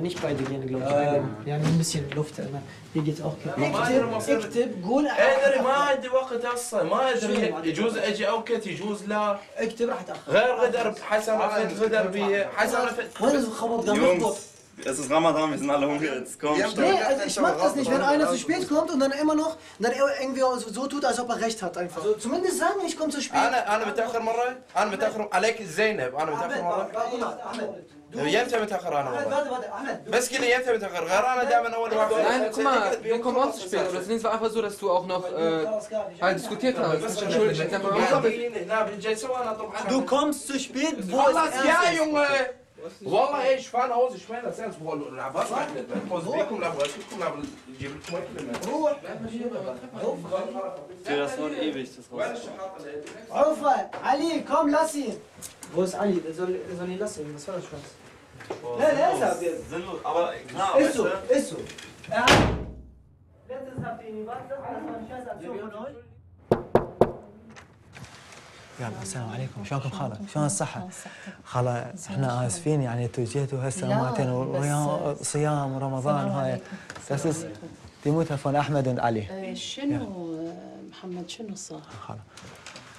Nicht beide gehen, glaube ich. Wir haben ein bisschen Luft. Hier geht's auch Kippe. اكتب قول ادري ما ادري وقت اصلا ما ادري يجوز اجي او كت يجوز لا اكتب راح تاخر غير غدر حسب غدر بحسب وين الخبط غلط. Es ist Ramadan, wir sind alle hungrig, jetzt kommt. Ja, nee, also ich mag das nicht, wenn einer zu spät kommt und dann immer noch irgendwie so tut, als ob er recht hat einfach. Also zumindest sagen, ich komme zu spät. Nein, guck mal, wir kommen auch zu spät. Aber das ist einfach so, dass du auch noch diskutiert hast. Entschuldigung. Du kommst zu spät, wo ist Junge? والله ايش فعل هوز اشمعنى اساس والله العباس بيكم لعبوا بيكم لعبوا نجيب لكم اكل روح لا ماشي عرفه علي كم لاسين بوس علي ده زول يلاسين بس ولا شو لا لا يا ابيض زلوا aber klar ist so letztes habt ihr nie was das يلا السلام عليكم، شلونكم خالة؟ شلون الصحة؟ خالة احنا آسفين يعني توجهتوا هالسنواتين ويا صيام ورمضان وهاي بس تيموتها فون أحمد علي شنو محمد شنو صار؟ خالة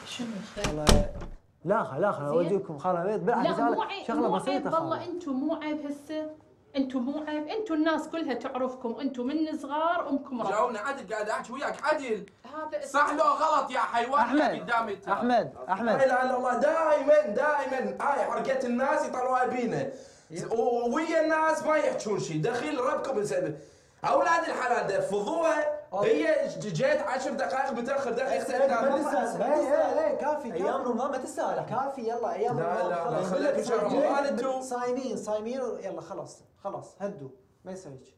شنو خالة؟ لا خالة أوديكم خالة بيت بالعكس شغلة بسيطة خالة والله أنتم مو عيب هسه انتم مو عيب، انتم الناس كلها تعرفكم، انتم من صغار امكم رب. جاوبنا عدل قاعد احكي وياك عدل. هذا صح لو غلط يا حيوان احمد قدامي احمد لا اله الا الله دائما هاي حركة الناس يطلعوها بينا ويا الناس ما يحجون شيء، دخيل ربكم اولاد الحلال دفضوها هي جيت 10 دقائق متاخر دقيقتين ما تستاهل هي كافي ايام رمضان ما تستاهل كافي يلا ايام رمضان لا خليك شهر رمضان انتم صايمين يلا خلاص هدوا ما يصير هيك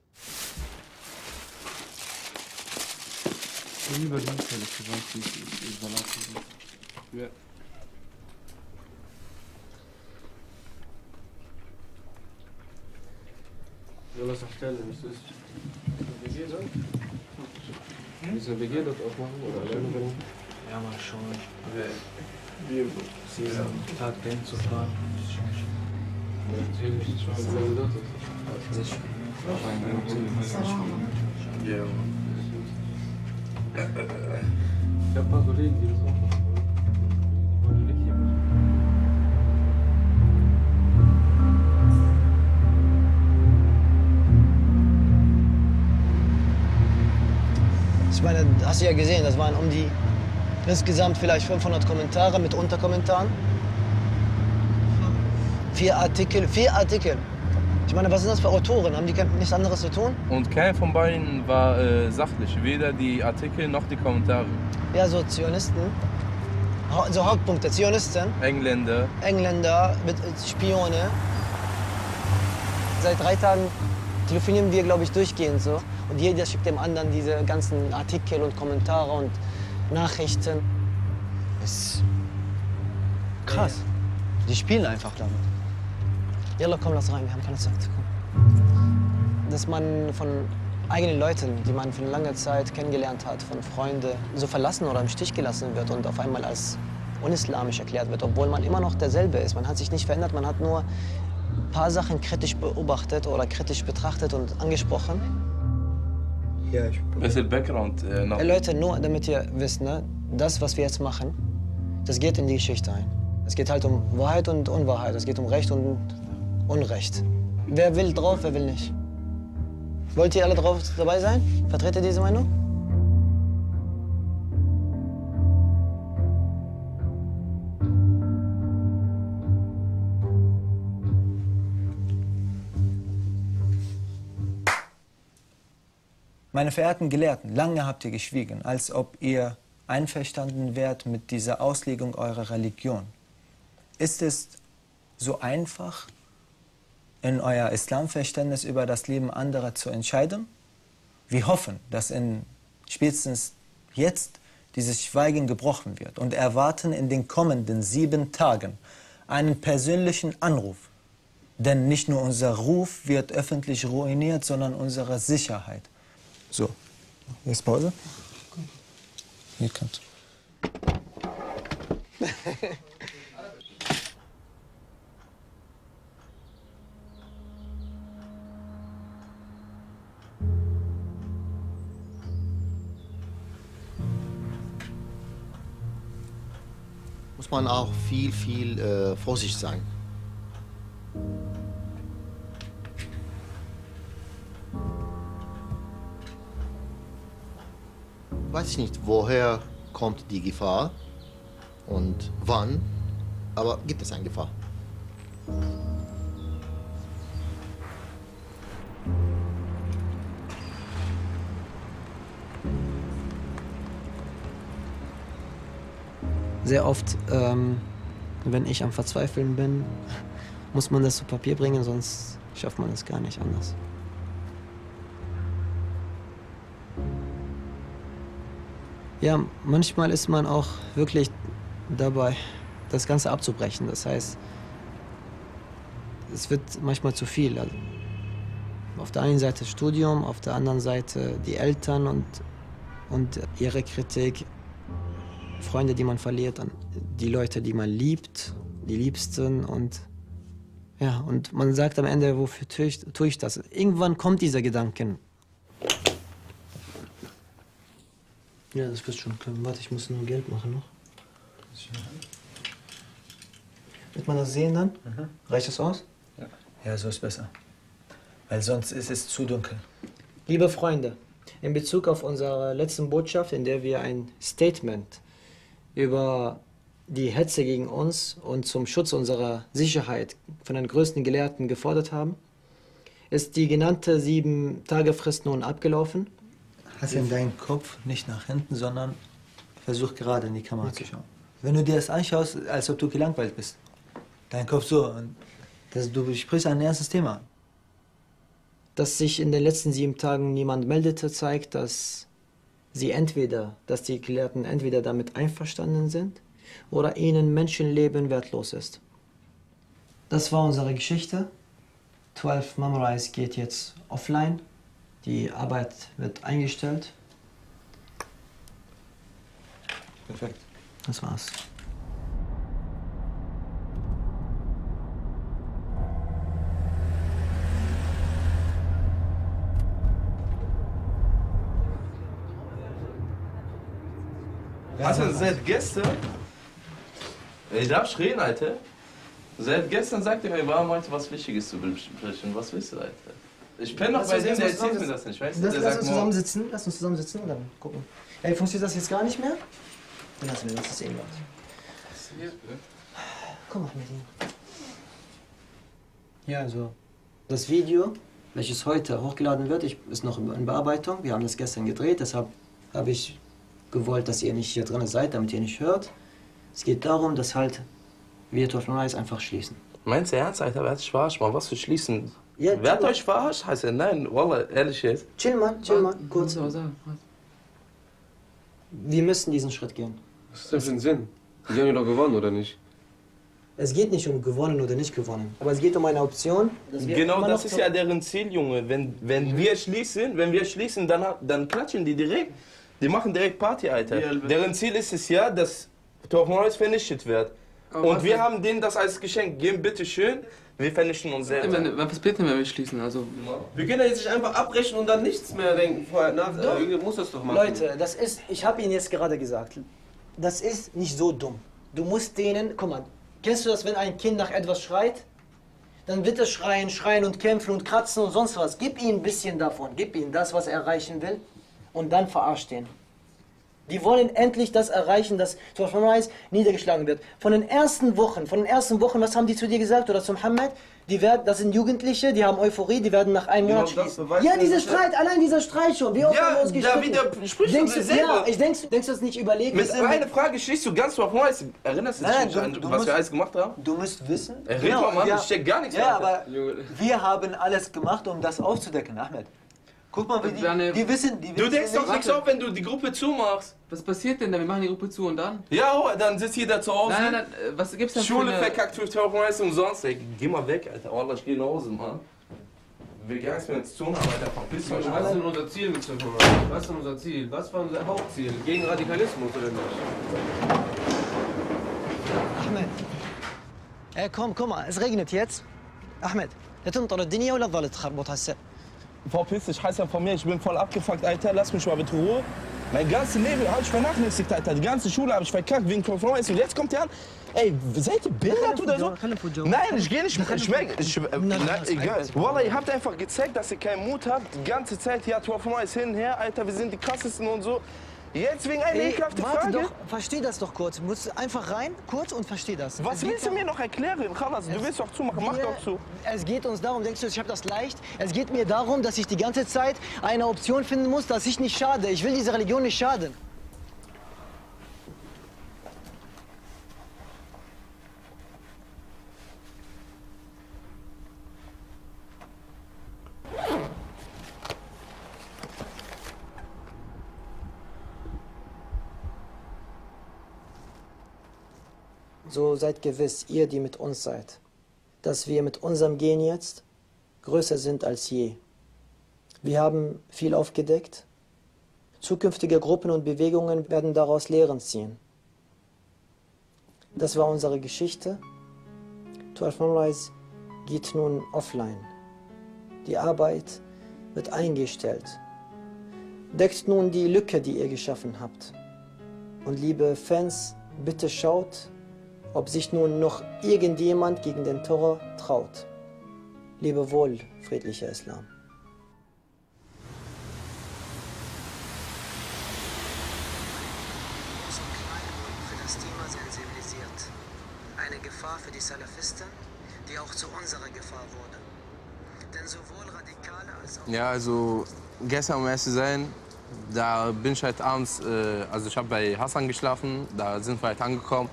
يلا صح كلم Wieso wir gehen dort auch machen oder lernen wir? Ja, mal schon. Sie sind total drin zu fahren. Natürlich, schon sehr dort. Sicher. Ja. Ich habe ein paar Kollegen, die das auch machen. Ich meine, hast du ja gesehen, das waren um die insgesamt vielleicht 500 Kommentare mit Unterkommentaren. 4 Artikel. Ich meine, was sind das für Autoren? Haben die nichts anderes zu tun? Und keiner von beiden war sachlich, weder die Artikel noch die Kommentare. Ja, so Zionisten, so Hauptpunkte, Zionisten. Engländer, Spione. Seit 3 Tagen telefonieren wir, glaube ich, durchgehend so. Und jeder schickt dem anderen diese ganzen Artikel und Kommentare und Nachrichten. Ist krass. Ja. Die spielen einfach damit. Jalla, komm, lass rein, wir haben keine Zeit. Komm. Dass man von eigenen Leuten, die man für eine lange Zeit kennengelernt hat, von Freunden, so verlassen oder im Stich gelassen wird und auf einmal als unislamisch erklärt wird, obwohl man immer noch derselbe ist. Man hat sich nicht verändert, man hat nur ein paar Sachen kritisch beobachtet oder kritisch betrachtet und angesprochen. Ja, ich probiere. Das ist der Background. Hey Leute, nur damit ihr wisst, ne, das, was wir jetzt machen, das geht in die Geschichte ein. Es geht halt um Wahrheit und Unwahrheit, es geht um Recht und Unrecht. Wer will drauf, wer will nicht. Wollt ihr alle drauf dabei sein? Vertretet ihr diese Meinung? Meine verehrten Gelehrten, lange habt ihr geschwiegen, als ob ihr einverstanden wärt mit dieser Auslegung eurer Religion. Ist es so einfach, in euer Islamverständnis über das Leben anderer zu entscheiden? Wir hoffen, dass spätestens jetzt dieses Schweigen gebrochen wird und erwarten in den kommenden 7 Tagen einen persönlichen Anruf. Denn nicht nur unser Ruf wird öffentlich ruiniert, sondern unsere Sicherheit. So, jetzt Pause. Hier kommt. Muss man auch viel vorsichtig sein. Weiß ich nicht, woher kommt die Gefahr und wann, aber gibt es eine Gefahr? Sehr oft, wenn ich am Verzweifeln bin, muss man das zu Papier bringen, sonst schafft man es gar nicht anders. Ja, manchmal ist man auch wirklich dabei, das Ganze abzubrechen. Das heißt, es wird manchmal zu viel. Also auf der einen Seite Studium, auf der anderen Seite die Eltern und ihre Kritik, Freunde, die man verliert, die Leute, die man liebt, die Liebsten. Und ja, und man sagt am Ende, wofür tue ich das? Irgendwann kommt dieser Gedanke. Ja, das wird schon klappen. Warte, ich muss nur Geld machen noch. Wird man das sehen dann? Mhm. Reicht das aus? Ja. Ja, so ist besser. Weil sonst ist es zu dunkel. Liebe Freunde, in Bezug auf unsere letzte Botschaft, in der wir ein Statement über die Hetze gegen uns und zum Schutz unserer Sicherheit von den größten Gelehrten gefordert haben, ist die genannte 7-Tage-Frist nun abgelaufen. Hast in deinen Kopf nicht nach hinten, sondern versuch gerade in die Kamera zu schauen. Wenn du dir das anschaust, als ob du gelangweilt bist. Dein Kopf so. Und du sprichst ein ernstes Thema. Dass sich in den letzten 7 Tagen niemand meldete, zeigt, dass die Gelehrten entweder damit einverstanden sind oder ihnen Menschenleben wertlos ist. Das war unsere Geschichte. 12thMemoRise geht jetzt offline. Die Arbeit wird eingestellt. Perfekt. Das war's. Also seit gestern, ich darf schreien, Alter. Seit gestern sagt ihr mir, wir haben heute was Wichtiges zu besprechen. Was willst du, Alter? Ich penne noch bei denen, der erzählt mir das nicht, weißt du? Lass uns zusammensitzen und dann gucken. Ey, funktioniert das jetzt gar nicht mehr? Dann lassen wir das, das ist eh laut. Komm, mach mit ihm. Ja, also, das Video, welches heute hochgeladen wird, ist noch in Bearbeitung. Wir haben das gestern gedreht, deshalb habe ich gewollt, dass ihr nicht hier drin seid, damit ihr nicht hört. Es geht darum, dass halt wir 12thMemoRise einfach schließen. Meinst du ernst, Alter? Wer hat sich verarscht, Mann? Was für schließen? Ja, wer hat euch verarscht? Heißt er? Nein, Wallah, ehrlich jetzt. Chill mal, kurz. Wir müssen diesen Schritt gehen. Was ist denn für ein Sinn? Die haben ja doch gewonnen, oder nicht? Es geht nicht um gewonnen oder nicht gewonnen, aber es geht um eine Option. Genau, das ist ja deren Ziel, Junge. Wenn wir schließen, dann klatschen die direkt. Die machen direkt Party, Alter. Deren Ziel ist es ja, dass 12thMemoRise vernichtet wird. Aber und wir haben denen das als Geschenk gegeben, bitteschön. Wir vernichten uns selber. Was passiert denn, wenn wir schließen? Also wir können ja jetzt nicht einfach abbrechen und dann nichts mehr denken. Irgendwie muss das doch machen. Leute, das ist, ich habe Ihnen jetzt gerade gesagt, das ist nicht so dumm. Du musst denen, guck mal, kennst du das, wenn ein Kind nach etwas schreit? Dann wird es schreien und kämpfen und kratzen und sonst was. Gib ihnen ein bisschen davon, gib ihnen das, was er erreichen will und dann verarscht den. Die wollen endlich das erreichen, dass 12thMemoRise niedergeschlagen wird. Von den ersten Wochen, was haben die zu dir gesagt oder zu Mohammed? Das sind Jugendliche, die haben Euphorie, die werden nach einem Monat schließen. Ja, dieser Streit, allein dieser Streit schon. Wie oft haben wir uns gestritten? Ja, da sprichst du dir selber. Denkst du das nicht überlegt? Mit einer Frage schließt du ganz 12thMemoRise. Erinnerst du dich an, was wir alles gemacht haben? Du musst wissen. Red mal, Mann, ich check gar nichts. Ja, aber wir haben alles gemacht, um das aufzudecken, Ahmed. Guck mal, wie die wissen. Du denkst doch nichts auf, wenn du die Gruppe zumachst. Was passiert denn da? Wir machen die Gruppe zu und dann? Ja, oh, dann sitzt jeder zu Hause. Nein, was gibt's denn? Schule verkackt, 12thMemoRise umsonst. Ey, geh mal weg, Alter. Oh, ich geh nach Hause, Mann. Wir gehen jetzt ins Zone, Alter. Verpiss euch. Was ist denn unser Ziel mit 12thMemoRise? Was ist denn unser Ziel? Was war unser Hauptziel? Gegen Radikalismus oder nicht? Ahmed. Ey, komm mal, es regnet jetzt. Ahmed, der Tunt oder Dinja oder Wallet Kharbot hast du? Verpiss dich, heißt ja von mir, ich bin voll abgefuckt, Alter, lass mich mal mit Ruhe. Mein ganzes Leben habe ich vernachlässigt, Alter, die ganze Schule habe ich verkackt wegen 12thMemoRise. Und jetzt kommt ihr an, ey, seid ihr behindert oder so? Nein, ich gehe nicht, nein, egal. Wallah, ihr habt einfach gezeigt, dass ihr keinen Mut habt, die ganze Zeit, ja, 12thMemoRise hin und her, Alter, wir sind die krassesten und so. Jetzt wegen einer ekelhaften Frage? Doch, versteh das doch kurz. Du musst einfach rein, kurz und versteh das. Was willst du mir noch erklären? Du willst doch zumachen, mach doch zu. Es geht uns darum, denkst du, ich hab das leicht? Es geht mir darum, dass ich die ganze Zeit eine Option finden muss, dass ich nicht schade. Ich will dieser Religion nicht schaden. so seid gewiss, ihr, die mit uns seid, dass wir mit unserem Gehen jetzt größer sind als je. Wir haben viel aufgedeckt. Zukünftige Gruppen und Bewegungen werden daraus Lehren ziehen. Das war unsere Geschichte. 12thMemoRise geht nun offline. Die Arbeit wird eingestellt. Deckt nun die Lücke, die ihr geschaffen habt. Und liebe Fans, bitte schaut, ob sich nun noch irgendjemand gegen den Terror traut. Lebe wohl, friedlicher Islam. Für die Salafisten, die auch zu unserer Gefahr wurde. Denn sowohl Radikale als auch... Ja, also gestern, um ehrlich zu sein, da bin ich halt abends, also ich habe bei Hassan geschlafen, da sind wir halt angekommen.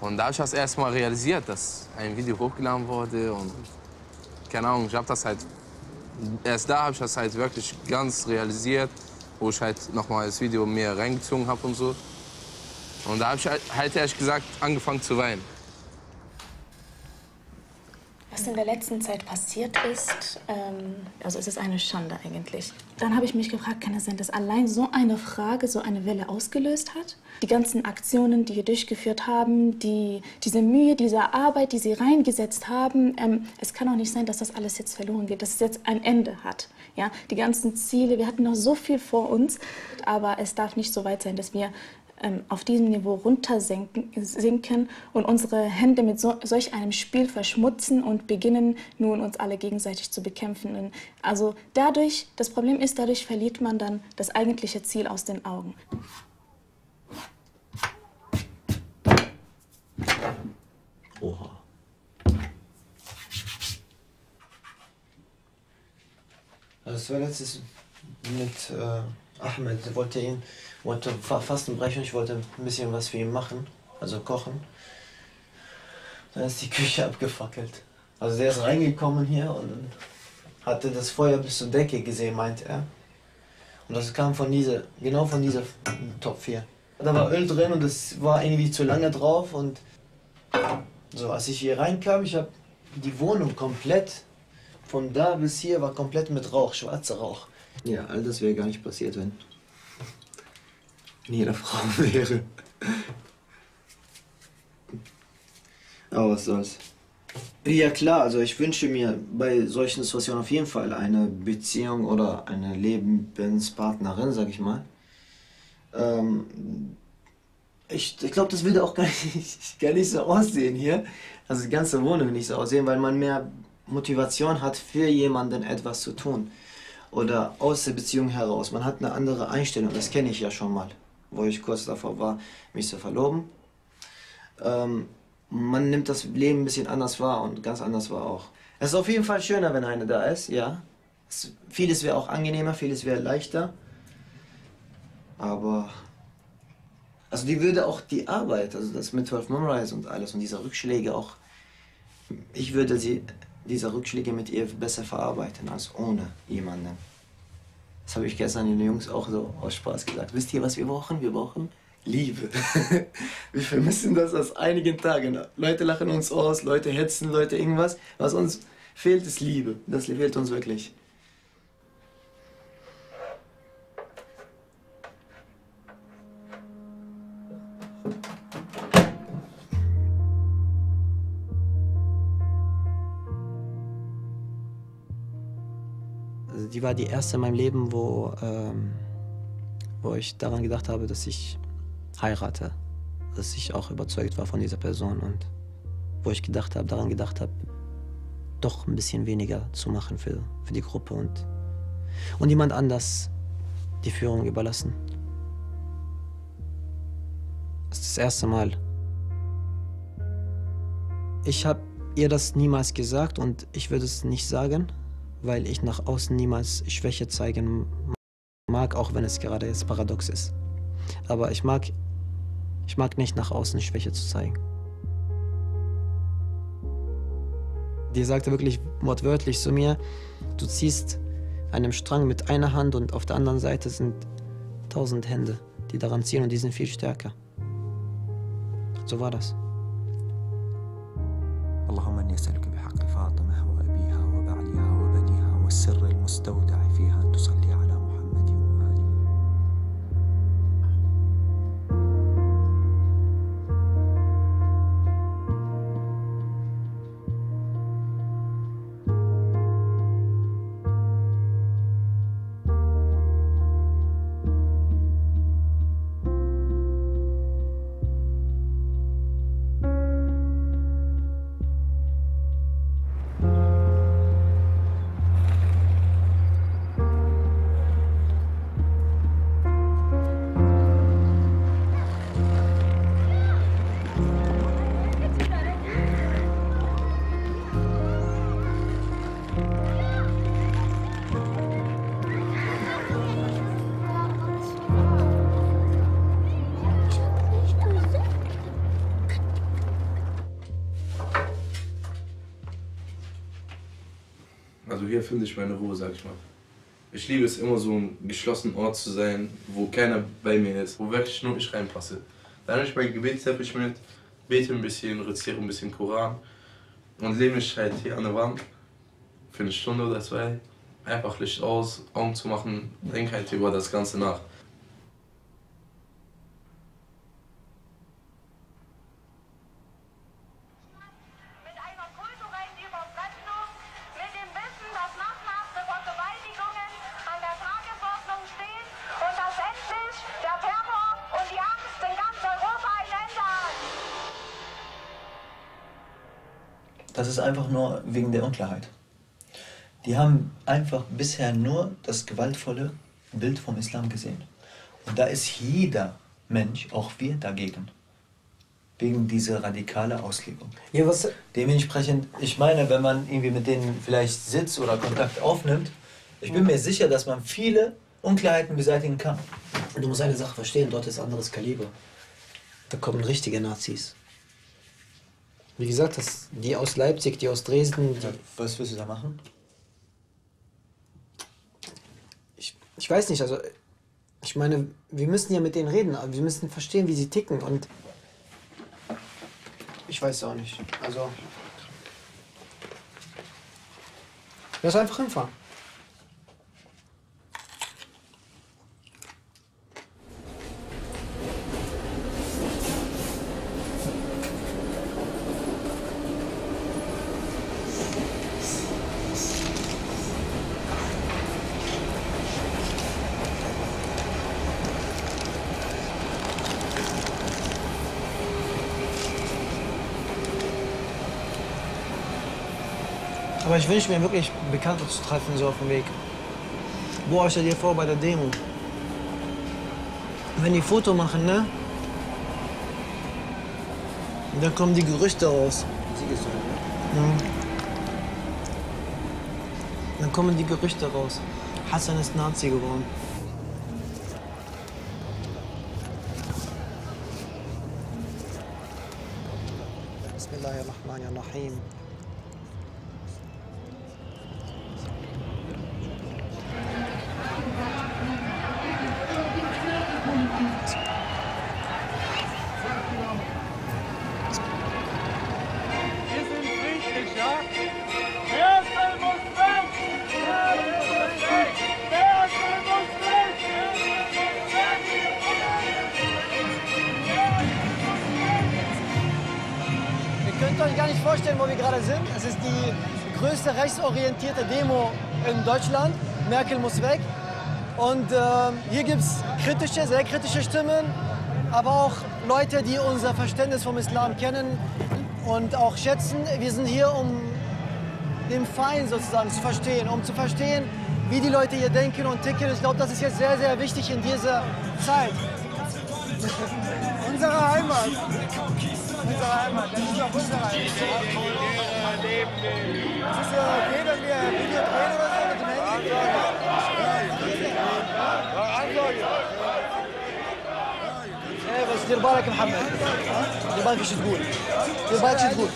Und da habe ich das erste Mal realisiert, dass ein Video hochgeladen wurde und keine Ahnung, ich habe das halt, erst da habe ich das halt wirklich ganz realisiert, wo ich halt nochmal das Video mehr reingezogen habe und so. Und da habe ich halt ehrlich gesagt angefangen zu weinen. Was in der letzten Zeit passiert ist, also es ist eine Schande eigentlich. Dann habe ich mich gefragt, kann es sein, dass allein so eine Frage, so eine Welle ausgelöst hat? Die ganzen Aktionen, die wir durchgeführt haben, diese Mühe, diese Arbeit, die sie reingesetzt haben, es kann auch nicht sein, dass das alles jetzt verloren geht, dass es jetzt ein Ende hat. Ja? Die ganzen Ziele, wir hatten noch so viel vor uns, aber es darf nicht so weit sein, dass wir auf diesem Niveau runtersinken und unsere Hände mit solch einem Spiel verschmutzen und beginnen nun uns alle gegenseitig zu bekämpfen. Und also dadurch, das Problem ist, dadurch verliert man dann das eigentliche Ziel aus den Augen. Oha. Das war letztes mit Ahmed, wollte Fasten brechen, ich wollte ein bisschen was für ihn machen, also kochen. Dann ist die Küche abgefackelt. Also der ist reingekommen hier und hatte das Feuer bis zur Decke gesehen, meint er. Und das kam von dieser, genau von dieser Topf hier. Da war Öl drin und das war irgendwie zu lange drauf und so, als ich hier reinkam, ich habe die Wohnung komplett, von da bis hier war komplett mit Rauch, schwarzer Rauch. Ja, all das wäre gar nicht passiert, wenn jeder Frau wäre. Aber was soll's. Ja klar, also ich wünsche mir bei solchen Situationen auf jeden Fall eine Beziehung oder eine Lebenspartnerin, sag ich mal. Ich glaube, das würde auch gar nicht so aussehen hier. Also die ganze Wohnung nicht so aussehen, weil man mehr Motivation hat, für jemanden etwas zu tun. Oder aus der Beziehung heraus. Man hat eine andere Einstellung, das kenne ich ja schon mal, wo ich kurz davor war, mich zu verloben. Man nimmt das Leben ein bisschen anders wahr und ganz anders wahr auch. Es ist auf jeden Fall schöner, wenn einer da ist, ja. Vieles wäre auch angenehmer, vieles wäre leichter. Aber, also die würde auch die Arbeit, also das mit 12thMemoRise und alles und diese Rückschläge auch, ich würde sie... diese Rückschläge mit ihr besser verarbeiten als ohne jemanden. Das habe ich gestern den Jungs auch so aus Spaß gesagt. Wisst ihr, was wir brauchen? Wir brauchen Liebe. Wir vermissen das aus einigen Tagen. Leute lachen uns aus, Leute hetzen, Leute irgendwas. Was uns fehlt, ist Liebe. Das fehlt uns wirklich. Die war die erste in meinem Leben, wo ich daran gedacht habe, dass ich heirate. Dass ich auch überzeugt war von dieser Person und wo ich daran gedacht habe, doch ein bisschen weniger zu machen für die Gruppe und jemand anders die Führung überlassen. Das ist das erste Mal. Ich habe ihr das niemals gesagt und ich würde es nicht sagen, weil ich nach außen niemals Schwäche zeigen mag, auch wenn es gerade jetzt paradox ist. Aber ich mag nicht nach außen Schwäche zu zeigen. Die sagte wirklich wortwörtlich zu mir, du ziehst einen Strang mit einer Hand und auf der anderen Seite sind 1000 Hände, die daran ziehen und die sind viel stärker. So war das. يسألك بحق فاطمة وأبيها وبعلها وبنيها والسر المستودع فيها أن تصلي على محمد وآله. Hier finde ich meine Ruhe, sag ich mal. Ich liebe es immer, so ein geschlossenen Ort zu sein, wo keiner bei mir ist, wo wirklich nur ich reinpasse. Dann habe ich mein Gebetsteppich mit, bete ein bisschen, reziere ein bisschen Koran und lehne mich halt hier an der Wand für eine Stunde oder zwei. Einfach Licht aus, Augen zu machen, denke halt über das Ganze nach. Das ist einfach nur wegen der Unklarheit. Die haben einfach bisher nur das gewaltvolle Bild vom Islam gesehen. Und da ist jeder Mensch, auch wir, dagegen. Wegen dieser radikalen Auslegung. Ja, was? Dementsprechend, ich meine, wenn man irgendwie mit denen vielleicht sitzt oder Kontakt aufnimmt, ich bin mir sicher, dass man viele Unklarheiten beseitigen kann. Du musst eine Sache verstehen, dort ist anderes Kaliber. Da kommen richtige Nazis. Wie gesagt, das, die aus Leipzig, die aus Dresden. Die was willst du da machen? Ich weiß nicht, also ich meine, wir müssen ja mit denen reden, aber wir müssen verstehen, wie sie ticken und ich weiß es auch nicht. Also lass einfach hinfahren. Aber ich wünsche mir wirklich, Bekannte zu treffen, so auf dem Weg. Boah, stell dir vor, bei der Demo. Wenn die Foto machen, ne? Dann kommen die Gerüchte raus. Mhm. Dann kommen die Gerüchte raus. Hassan ist Nazi geworden. Bismillahirrahmanirrahim. Rechtsorientierte Demo in Deutschland. Merkel muss weg. Und hier gibt es kritische, sehr kritische Stimmen, aber auch Leute, die unser Verständnis vom Islam kennen und auch schätzen. Wir sind hier, um den Feind sozusagen zu verstehen, um zu verstehen, wie die Leute hier denken und ticken. Ich glaube, das ist jetzt sehr, sehr wichtig in dieser Zeit. Unsere Heimat. Unsere Heimat. Das ist doch unsere Heimat. Es ist ja okay, dass wir ein Video drehen oder so mit dem Handy. Hey, was ist dir Barak, Mohammed? Dir Barak ist gut. Dir Barak ist gut.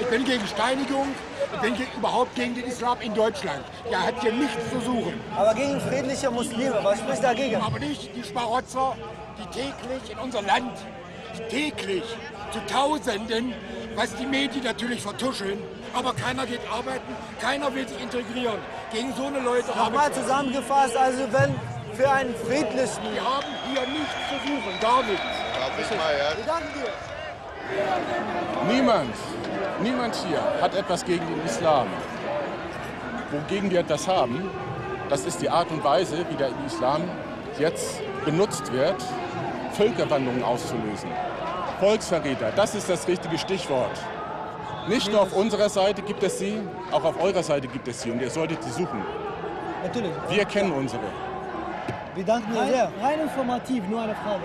Ich bin gegen Steinigung, ich bin überhaupt gegen den Islam in Deutschland. Der hat hier nichts zu suchen. Aber gegen friedliche Muslime, was spricht dagegen? Aber nicht die Schmarotzer, die täglich in unser Land, die täglich zu Tausenden was die Medien natürlich vertuscheln. Aber keiner geht arbeiten, keiner will sich integrieren. Gegen so eine Leute haben wir... Nochmal zusammengefasst, also wenn für einen friedlichen... Wir haben hier nichts zu suchen, gar nichts. Ich danke dir. Niemand hier hat etwas gegen den Islam. Wogegen wir das haben, das ist die Art und Weise, wie der Islam jetzt benutzt wird, Völkerwanderungen auszulösen. Volksverräter, das ist das richtige Stichwort. Nicht nur auf unserer Seite gibt es sie, auch auf eurer Seite gibt es sie und ihr solltet sie suchen. Natürlich. Wir kennen unsere. Wir danken dir sehr. Rein informativ, nur eine Frage.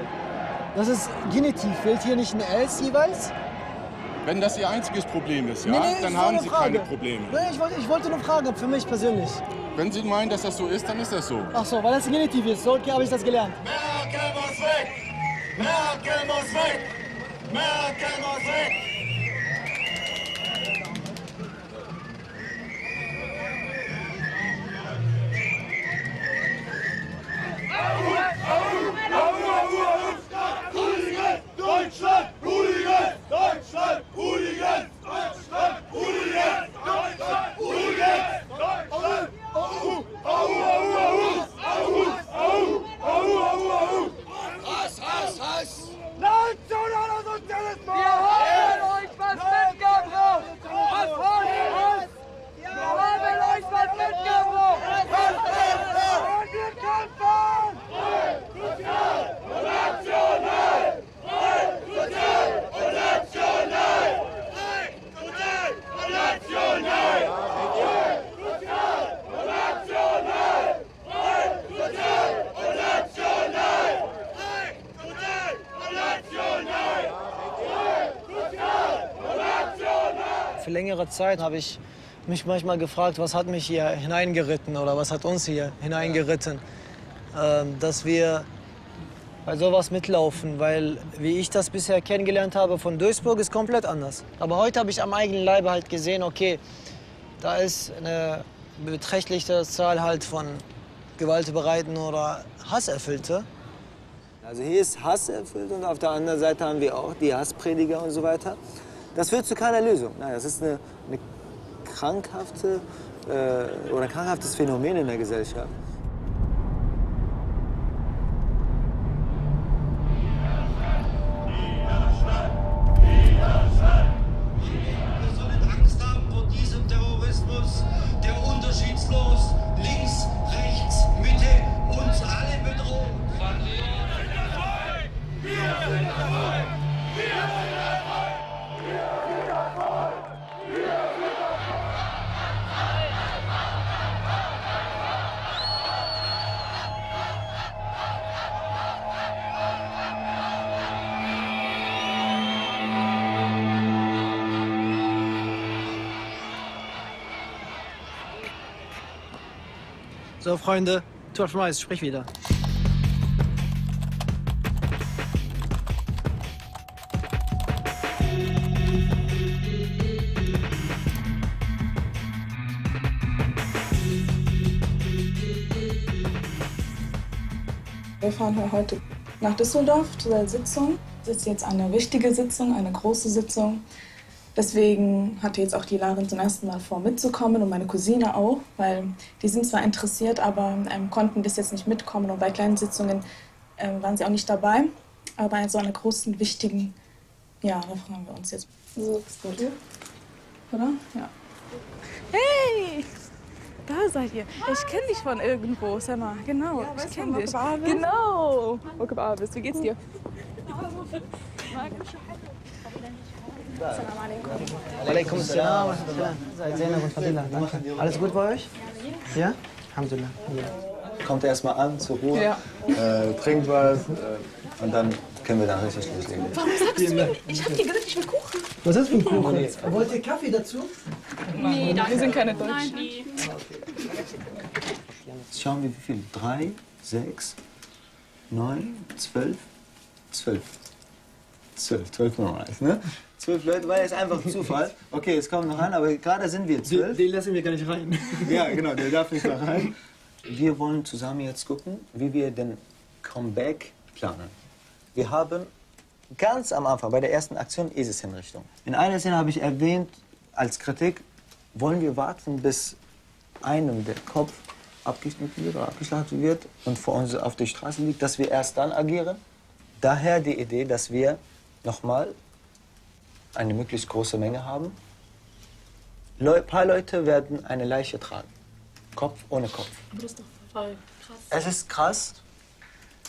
Das ist Genitiv, fehlt hier nicht ein S jeweils? Wenn das ihr einziges Problem ist, ja, dann haben sie keine Probleme. Nee, ich wollte nur fragen, für mich persönlich. Wenn Sie meinen, dass das so ist, dann ist das so. Ach so, weil das Genitiv ist. Okay, habe ich das gelernt. Merkel muss weg! Merkel muss weg! Merkel muss weg! Deutschland! Hooligans! Deutschland! Hooligans! Deutschland! Hooligans! Deutschland! Hooligans! Deutschland! Au! Au! Au! Au! Au! Au! Au! Hass! Hass! Hass! Nationaler Sozialismus! Wir haben euch was mitgebracht! Was wollt ihr uns? Wir haben euch was mitgebracht! Und wir kämpfen! Sozial und national! Sozial und national! Sozial und national! Sozial und national! Sozial und national! Sozial und national! Sozial und national! Für längere Zeit habe ich mich manchmal gefragt, was hat mich hier hineingeritten oder was hat uns hier hineingeritten, dass wir bei sowas mitlaufen, weil, wie ich das bisher kennengelernt habe, von Duisburg ist komplett anders. Aber heute habe ich am eigenen Leibe halt gesehen, okay, da ist eine beträchtliche Zahl halt von gewaltbereiten oder Hasserfüllte. Also hier ist Hass erfüllt und auf der anderen Seite haben wir auch die Hassprediger und so weiter. Das führt zu keiner Lösung. Nein, das ist eine krankhafte, oder ein krankhaftes Phänomen in der Gesellschaft. So, Freunde, 12thMemoRise, sprich wieder. Wir fahren heute nach Düsseldorf zu der Sitzung. Das ist jetzt eine wichtige Sitzung, eine große Sitzung. Deswegen hatte jetzt auch die Larin zum ersten Mal vor, mitzukommen und meine Cousine auch, weil die sind zwar interessiert, aber konnten bis jetzt nicht mitkommen und bei kleinen Sitzungen waren sie auch nicht dabei. Aber bei so einer großen, wichtigen, ja, da fragen wir uns jetzt. So, ist gut, oder? Ja. Hey! Da seid ihr. Ich kenne dich von irgendwo, sag mal. Genau, ja, ich kenne dich. Genau! Wie geht's dir? Alaikum Assalam. Alles gut bei euch? Ja? Alhamdulillah. Kommt erstmal an, zur Ruhe, ja. Trinkt was und dann können wir da richtig loslegen. Warum sagst du mir? Ich hab dir gesagt, ich will Kuchen. Was ist für ein Kuchen? Nee. Wollt ihr Kaffee dazu? Nee, danke. Wir sind keine Deutschen. Nein. Jetzt schauen wir, wie viel? 3, 6, 9, 12, 12. 12thMemoRise, ne? 12 Leute, war jetzt einfach Zufall. Okay, es kommen noch rein, aber gerade sind wir 12. Den lassen wir gar nicht rein. Ja, genau, der darf nicht da rein. Wir wollen zusammen jetzt gucken, wie wir den Comeback planen. Wir haben Ganz am Anfang, bei der ersten Aktion ISIS-Hinrichtung. In einer Szene habe ich erwähnt, als Kritik, wollen wir warten, bis einem der Kopf abgeschnitten wird, abgeschlachtet wird und vor uns auf der Straße liegt, dass wir erst dann agieren. Daher die Idee, dass wir nochmal eine möglichst große Menge haben. Ein paar Leute werden eine Leiche tragen. Kopf ohne Kopf. Das ist doch voll krass. Es ist krass.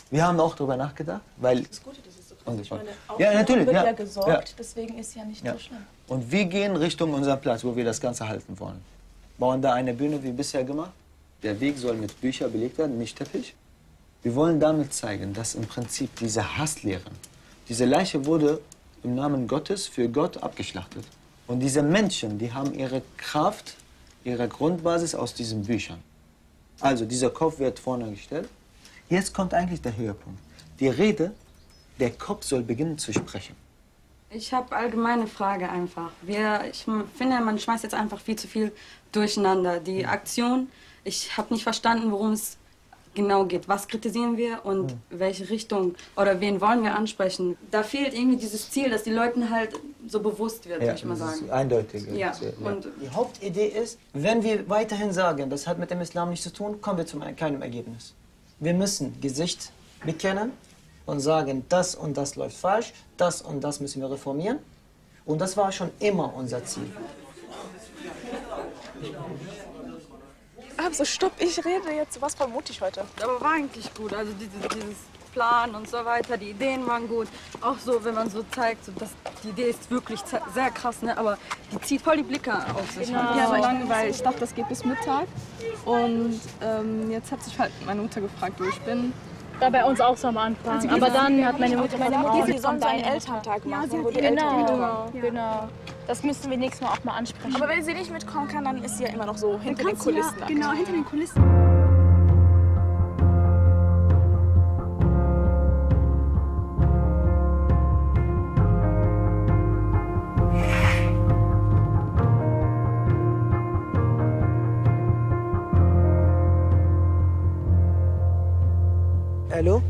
Wir haben auch darüber nachgedacht, weil... Das Gute, das ist so krass. Ich meine, ja, natürlich, wird ja gesorgt, ja. Deswegen ist ja nicht so schlimm. Und wir gehen Richtung unseren Platz, wo wir das Ganze halten wollen. Bauen da eine Bühne wie bisher gemacht. Der Weg soll mit Büchern belegt werden, nicht Teppich. Wir wollen damit zeigen, dass im Prinzip diese Hasslehren, diese Leiche wurde im Namen Gottes für Gott abgeschlachtet. Und diese Menschen, die haben ihre Kraft, ihre Grundbasis aus diesen Büchern. Also dieser Kopf wird vorne gestellt. Jetzt kommt eigentlich der Höhepunkt. Die Rede, der Kopf soll beginnen zu sprechen. Ich habe allgemeine Frage einfach. Ich finde, man schmeißt jetzt einfach viel zu viel durcheinander. Die Aktion, ich habe nicht verstanden, worum es genau geht. Was kritisieren wir und welche Richtung oder wen wollen wir ansprechen? Da fehlt irgendwie dieses Ziel, dass die Leuten halt so bewusst wird, ja, würde ich mal sagen. Ist eindeutig. Ja. Und die Hauptidee ist, wenn wir weiterhin sagen, das hat mit dem Islam nichts zu tun, kommen wir zu keinem Ergebnis. Wir müssen Gesicht bekennen und sagen, das und das läuft falsch, das und das müssen wir reformieren. Und das war schon immer unser Ziel. Also stopp, ich rede jetzt. Was war mutig heute? Aber war eigentlich gut. Also dieses Plan und so weiter, die Ideen waren gut. Auch so, wenn man so zeigt, so, dass die Idee ist wirklich sehr krass, ne? Aber die zieht voll die Blicke auf sich. Genau. Ja, aber weil ich dachte, das geht bis Mittag. Und jetzt hat sich halt meine Mutter gefragt, wo ich bin. Da bei uns auch so am Anfang. Aber dann hat meine Mutter die sollen so einen Elterntag machen, wo die Eltern mitkommen. Genau. Das müssen wir nächstes Mal auch mal ansprechen. Aber wenn sie nicht mitkommen kann, dann ist sie ja immer noch so hinter den Kulissen. Ja, genau, hinter den Kulissen. Hallo?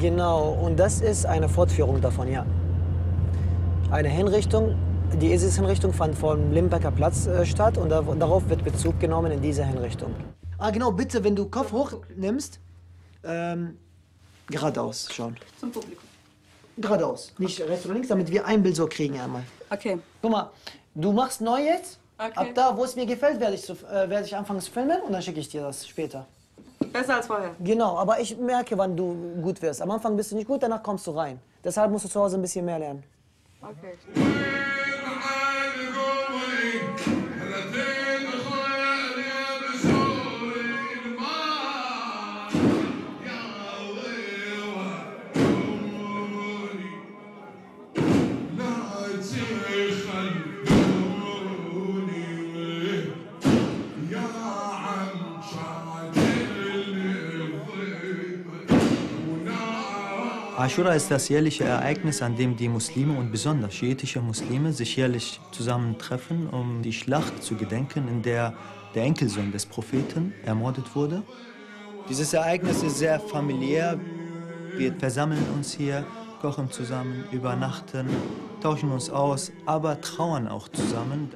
Genau, und das ist eine Fortführung davon, ja. Eine Hinrichtung, die ISIS-Hinrichtung fand vom Limbecker Platz statt und darauf wird Bezug genommen in dieser Hinrichtung. Ah genau, bitte, wenn du Kopf hoch nimmst, geradeaus schauen. Zum Publikum. Geradeaus, nicht rechts oder links, damit wir ein Bild so kriegen einmal. Okay. Guck mal, du machst neu jetzt, ab da, wo es mir gefällt, werde ich anfangen zu filmen und dann schicke ich dir das später. Besser als vorher. Genau, aber ich merke, wann du gut wirst. Am Anfang bist du nicht gut, danach kommst du rein. Deshalb musst du zu Hause ein bisschen mehr lernen. Okay. Ashura ist das jährliche Ereignis, an dem die Muslime und besonders schiitische Muslime sich jährlich zusammentreffen, um die Schlacht zu gedenken, in der der Enkelsohn des Propheten ermordet wurde. Dieses Ereignis ist sehr familiär. Wir versammeln uns hier, kochen zusammen, übernachten, tauschen uns aus, aber trauern auch zusammen.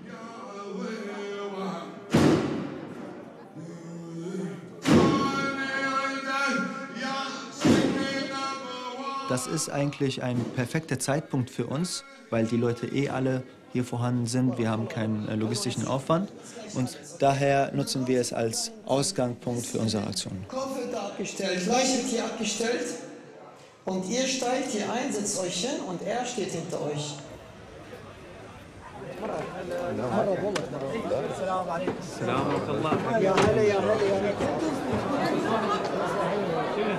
Das ist eigentlich ein perfekter Zeitpunkt für uns, weil die Leute alle hier vorhanden sind. Wir haben keinen logistischen Aufwand und daher nutzen wir es als Ausgangspunkt für unsere Aktion. Kopf wird abgestellt, Leiche hier abgestellt und ihr steigt hier ein, setzt euch hin und er steht hinter euch.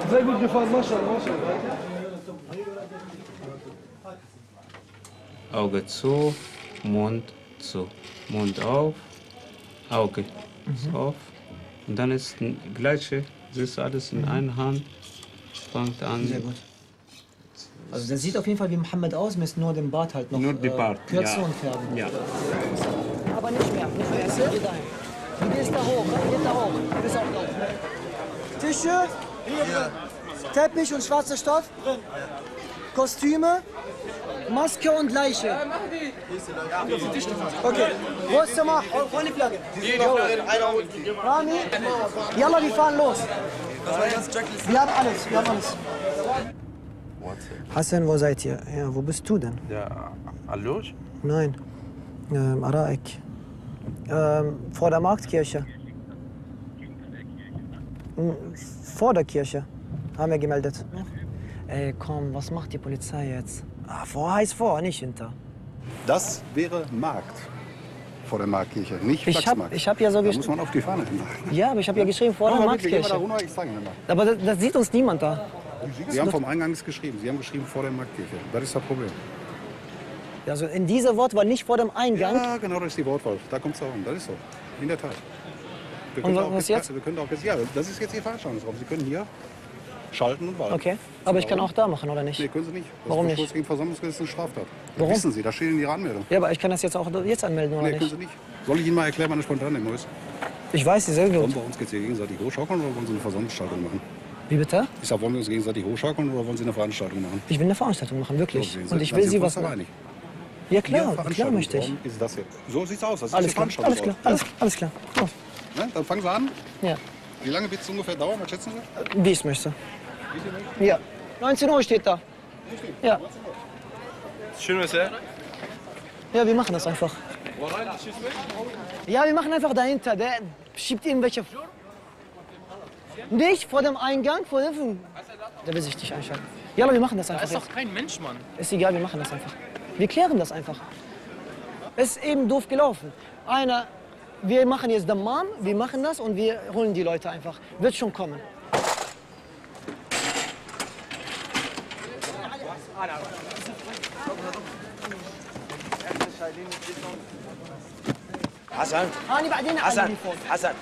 Sehr gut gefallen, Maschallah. Auge zu, Mund zu, Mund auf, Auge auf. Und dann ist das Gleiche, siehst du alles in einer Hand, fangt an. Sehr gut. Also das sieht auf jeden Fall wie Mohammed aus, müsst nur den Bart halt noch kürzen und färben. Ja. Aber nicht mehr. Du gehst da hoch, du bist auch drauf. Tische, Teppich und schwarzer Stoff. Kostüme, Maske und Leiche. Okay. Wo ist der Mach? Vorne Flagge. Rami, Yalla, wir fahren los. Wir haben alles, wir haben alles. Hassan, wo seid ihr? Ja, wo bist du denn? Ja, Al-Lush? Nein, Araik. Vor der Marktkirche. Vor der Kirche haben wir gemeldet. Ey, komm, was macht die Polizei jetzt? Ah, vor heißt vor, nicht hinter. Das wäre Markt. Vor der Marktkirche, nicht Wachsmarkt. Ich hab ja so geschrieben. Muss man auf die Fahne machen. Ja, aber ich habe ja geschrieben vor der Marktkirche. Da runter, aber das sieht uns niemand da. Sie haben vom Eingang geschrieben. Sie haben geschrieben vor der Marktkirche. Das ist das Problem. Also in dieser Wortwahl nicht vor dem Eingang? Ja, genau, das ist die Wortwahl. Da kommt es auch hin. Das ist so. In der Tat. Und was jetzt? Wir können auch jetzt? Ja, das ist jetzt Ihr Fahrschein drauf. Sie können hier schalten und warten. Okay. Aber ich kann auch da machen, oder nicht? Nee, können Sie nicht. Warum nicht? Das ist gegen Versammlungsgesetz eine Straftat. Warum? Wissen Sie, da steht in Ihrer Anmeldung. Ja, aber ich kann das jetzt auch jetzt anmelden, oder nicht? Nee, können Sie nicht. Soll ich Ihnen mal erklären, wann eine spontane Demo ist? Ich weiß, Sie selber. Bei uns geht es hier gegenseitig hochschaukeln oder wollen Sie eine Versammlungsschaltung machen? Wie bitte? Ich sag, wollen wir uns gegenseitig hochschaukeln oder wollen Sie eine Veranstaltung machen? Ich will eine Veranstaltung machen, wirklich. So, und ich will Sie was machen. Ja klar, klar möchte ich. Ist das hier. So sieht's aus, das ist alles klar, alles klar, alles klar. Los. Ne? Dann fangen Sie an. Ja. Wie lange wird es ungefähr dauern, was schätzen Sie? Wie ich es möchte. Ja. 19 Uhr steht da. Ja. Schön, was ja? Ja, wir machen das einfach. Ja, wir machen einfach dahinter. Der schiebt irgendwelche... Nicht vor dem Eingang, vor dem... Da will sich nicht einschalten. Ja, aber wir machen das einfach. Das ist doch kein Mensch, Mann. Ist egal, wir machen das einfach. Wir klären das einfach. Es ist eben doof gelaufen. Einer... Wir machen jetzt den Mann, wir machen das und wir holen die Leute einfach. Wird schon kommen. Hassan. Hassan. Hassan.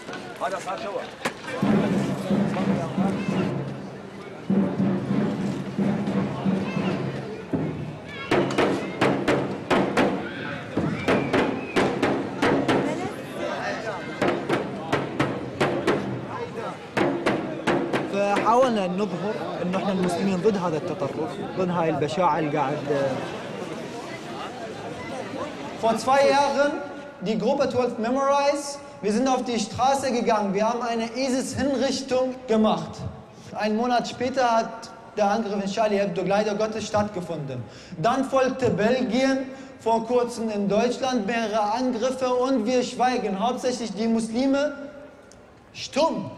حاولنا أن نظهر أنه إحنا المسلمين ضد هذا التطرف، ضد هاي البشاعة اللي قاعد. Vor 2 Jahren die Gruppe 12thMemoRise. Wir sind auf die Straße gegangen. Wir haben eine ISIS-Hinrichtung gemacht. Einen Monat später hat der Angriff in Charlie Hebdo leider Gottes stattgefunden. Dann folgte Belgien. Vor kurzem in Deutschland mehrere Angriffe und wir schweigen. Hauptsächlich die Muslime stumm.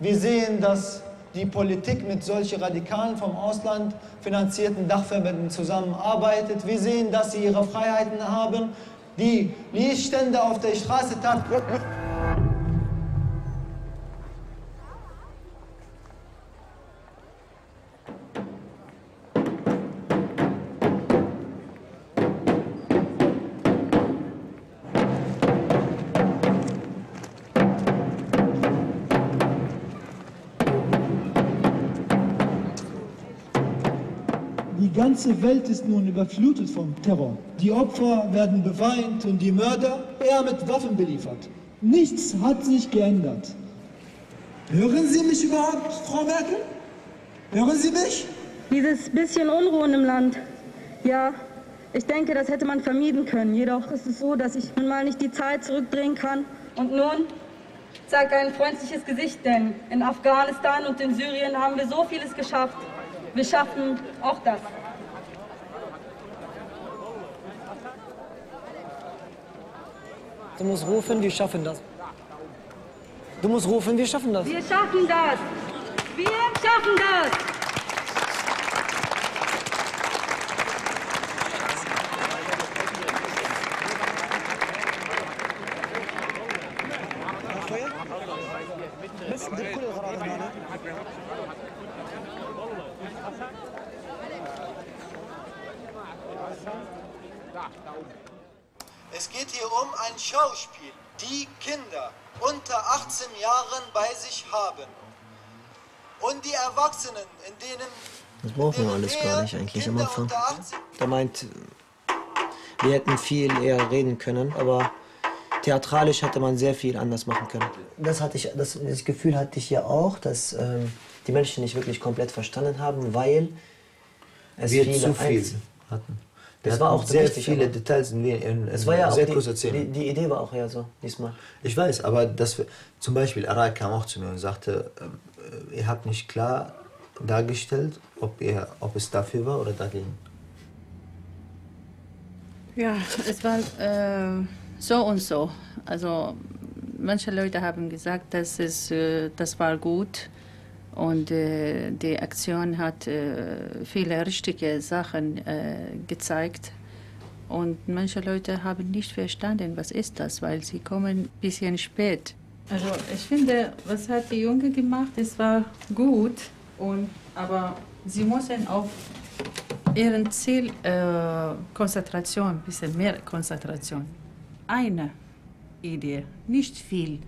Wir sehen, dass die Politik mit solchen radikalen vom Ausland finanzierten Dachverbänden zusammenarbeitet. Wir sehen, dass sie ihre Freiheiten haben. Die Liedstände auf der Straße taten. Die ganze Welt ist nun überflutet vom Terror. Die Opfer werden beweint und die Mörder eher mit Waffen beliefert. Nichts hat sich geändert. Hören Sie mich überhaupt, Frau Merkel? Hören Sie mich? Dieses bisschen Unruhen im Land. Ja, ich denke, das hätte man vermieden können. Jedoch ist es so, dass ich nun mal nicht die Zeit zurückdrehen kann. Und nun zeig ein freundliches Gesicht, denn in Afghanistan und in Syrien haben wir so vieles geschafft. Wir schaffen auch das. Du musst rufen, wir schaffen das. Du musst rufen, wir schaffen das. Wir schaffen das. Wir schaffen das. Es geht hier um ein Schauspiel, die Kinder unter 18 Jahren bei sich haben. Und die Erwachsenen, in denen... Das brauchen wir alles gar nicht eigentlich am Anfang. Da meint, wir hätten viel eher reden können, aber theatralisch hätte man sehr viel anders machen können. Das Gefühl hatte ich ja auch, dass die Menschen nicht wirklich komplett verstanden haben, weil als wir zu viel hatten. Das war auch sehr viele Details es war ja sehr kurzer Szene. Die Idee war auch ja so, diesmal. Ich weiß, aber dass wir, zum Beispiel Irak kam auch zu mir und sagte, ihr habt nicht klar dargestellt, ob es dafür war oder dagegen. Ja, es war so und so. Also manche Leute haben gesagt, dass es, das war gut. Und die Aktion hat viele richtige Sachen gezeigt. Und manche Leute haben nicht verstanden, was ist das, weil sie kommen ein bisschen spät. Also ich finde, was hat die Junge gemacht, es war gut. Aber sie müssen auf ihren Ziel Konzentration, ein bisschen mehr Konzentration. Eine Idee, nicht viel.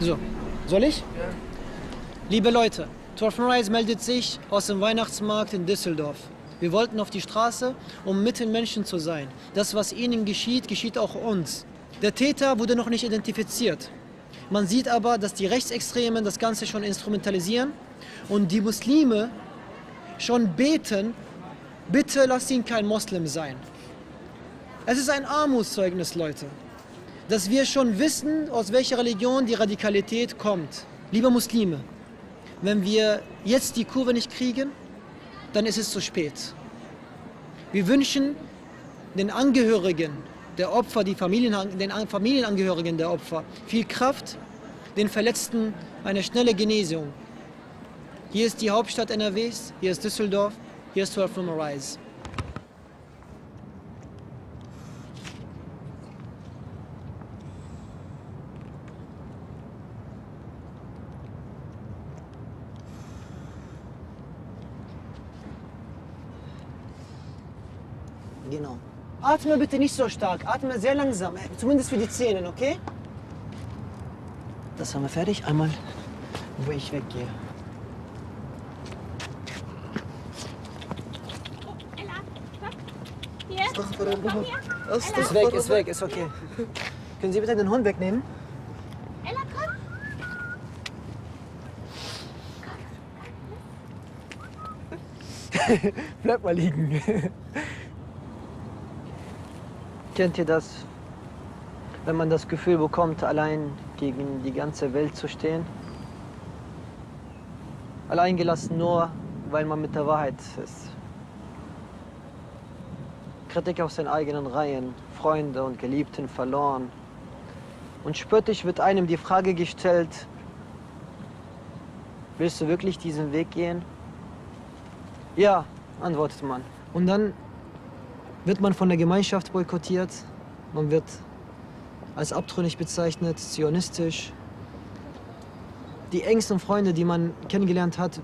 So, soll ich? Ja. Liebe Leute, 12thMemoRise meldet sich aus dem Weihnachtsmarkt in Düsseldorf. Wir wollten auf die Straße, um mit den Menschen zu sein. Das, was ihnen geschieht, geschieht auch uns. Der Täter wurde noch nicht identifiziert. Man sieht aber, dass die Rechtsextremen das Ganze schon instrumentalisieren und die Muslime schon beten, bitte lasst ihn kein Moslem sein. Es ist ein Armutszeugnis, Leute, dass wir schon wissen, aus welcher Religion die Radikalität kommt. Liebe Muslime, wenn wir jetzt die Kurve nicht kriegen, dann ist es zu spät. Wir wünschen den Angehörigen der Opfer, den Familienangehörigen der Opfer viel Kraft, den Verletzten eine schnelle Genesung. Hier ist die Hauptstadt NRWs, hier ist Düsseldorf, hier ist 12thMemoRise. Genau. Atme bitte nicht so stark, atme sehr langsam, zumindest für die Zähne, okay? Das haben wir fertig, einmal, wo ich weggehe. Ist weg, ist okay. Ja. Können Sie bitte den Hund wegnehmen? Ella, komm. Bleib mal liegen. Kennt ihr das, wenn man das Gefühl bekommt, allein gegen die ganze Welt zu stehen? Allein gelassen nur, weil man mit der Wahrheit ist. Kritik aus den eigenen Reihen, Freunde und Geliebten verloren. Und spöttisch wird einem die Frage gestellt, willst du wirklich diesen Weg gehen? Ja, antwortet man. Und dann wird man von der Gemeinschaft boykottiert, man wird als abtrünnig bezeichnet, zionistisch. Die engsten Freunde, die man kennengelernt hat,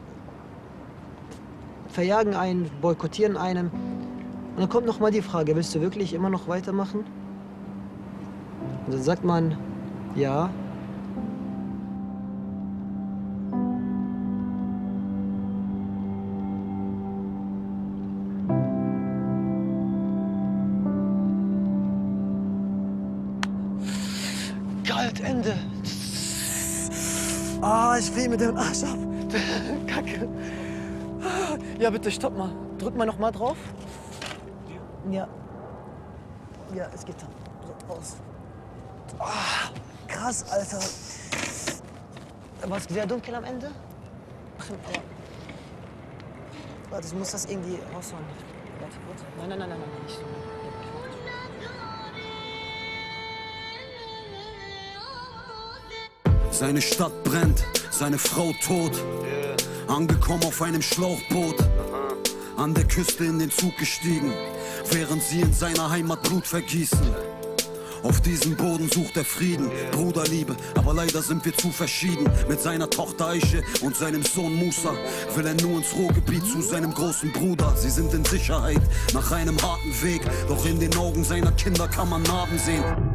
verjagen einen, boykottieren einen. Und dann kommt noch mal die Frage, willst du wirklich immer noch weitermachen? Und dann sagt man, ja. Ich will mit dem Arsch ab. Kacke. Ja, bitte, stopp mal. Drück mal noch mal drauf. Ja. Ja, es geht dann. Raus. Oh, krass, Alter. War es sehr dunkel am Ende? Aber warte, ich muss das irgendwie raushauen. Warte kurz. Nein, nein, nein, nein, nein, nicht. Seine Stadt brennt, seine Frau tot, angekommen auf einem Schlauchboot, an der Küste in den Zug gestiegen, während sie in seiner Heimat Blut vergießen. Auf diesem Boden sucht er Frieden, Bruderliebe, aber leider sind wir zu verschieden. Mit seiner Tochter Aische und seinem Sohn Musa will er nur ins Ruhrgebiet zu seinem großen Bruder. Sie sind in Sicherheit nach einem harten Weg, doch in den Augen seiner Kinder kann man Narben sehen.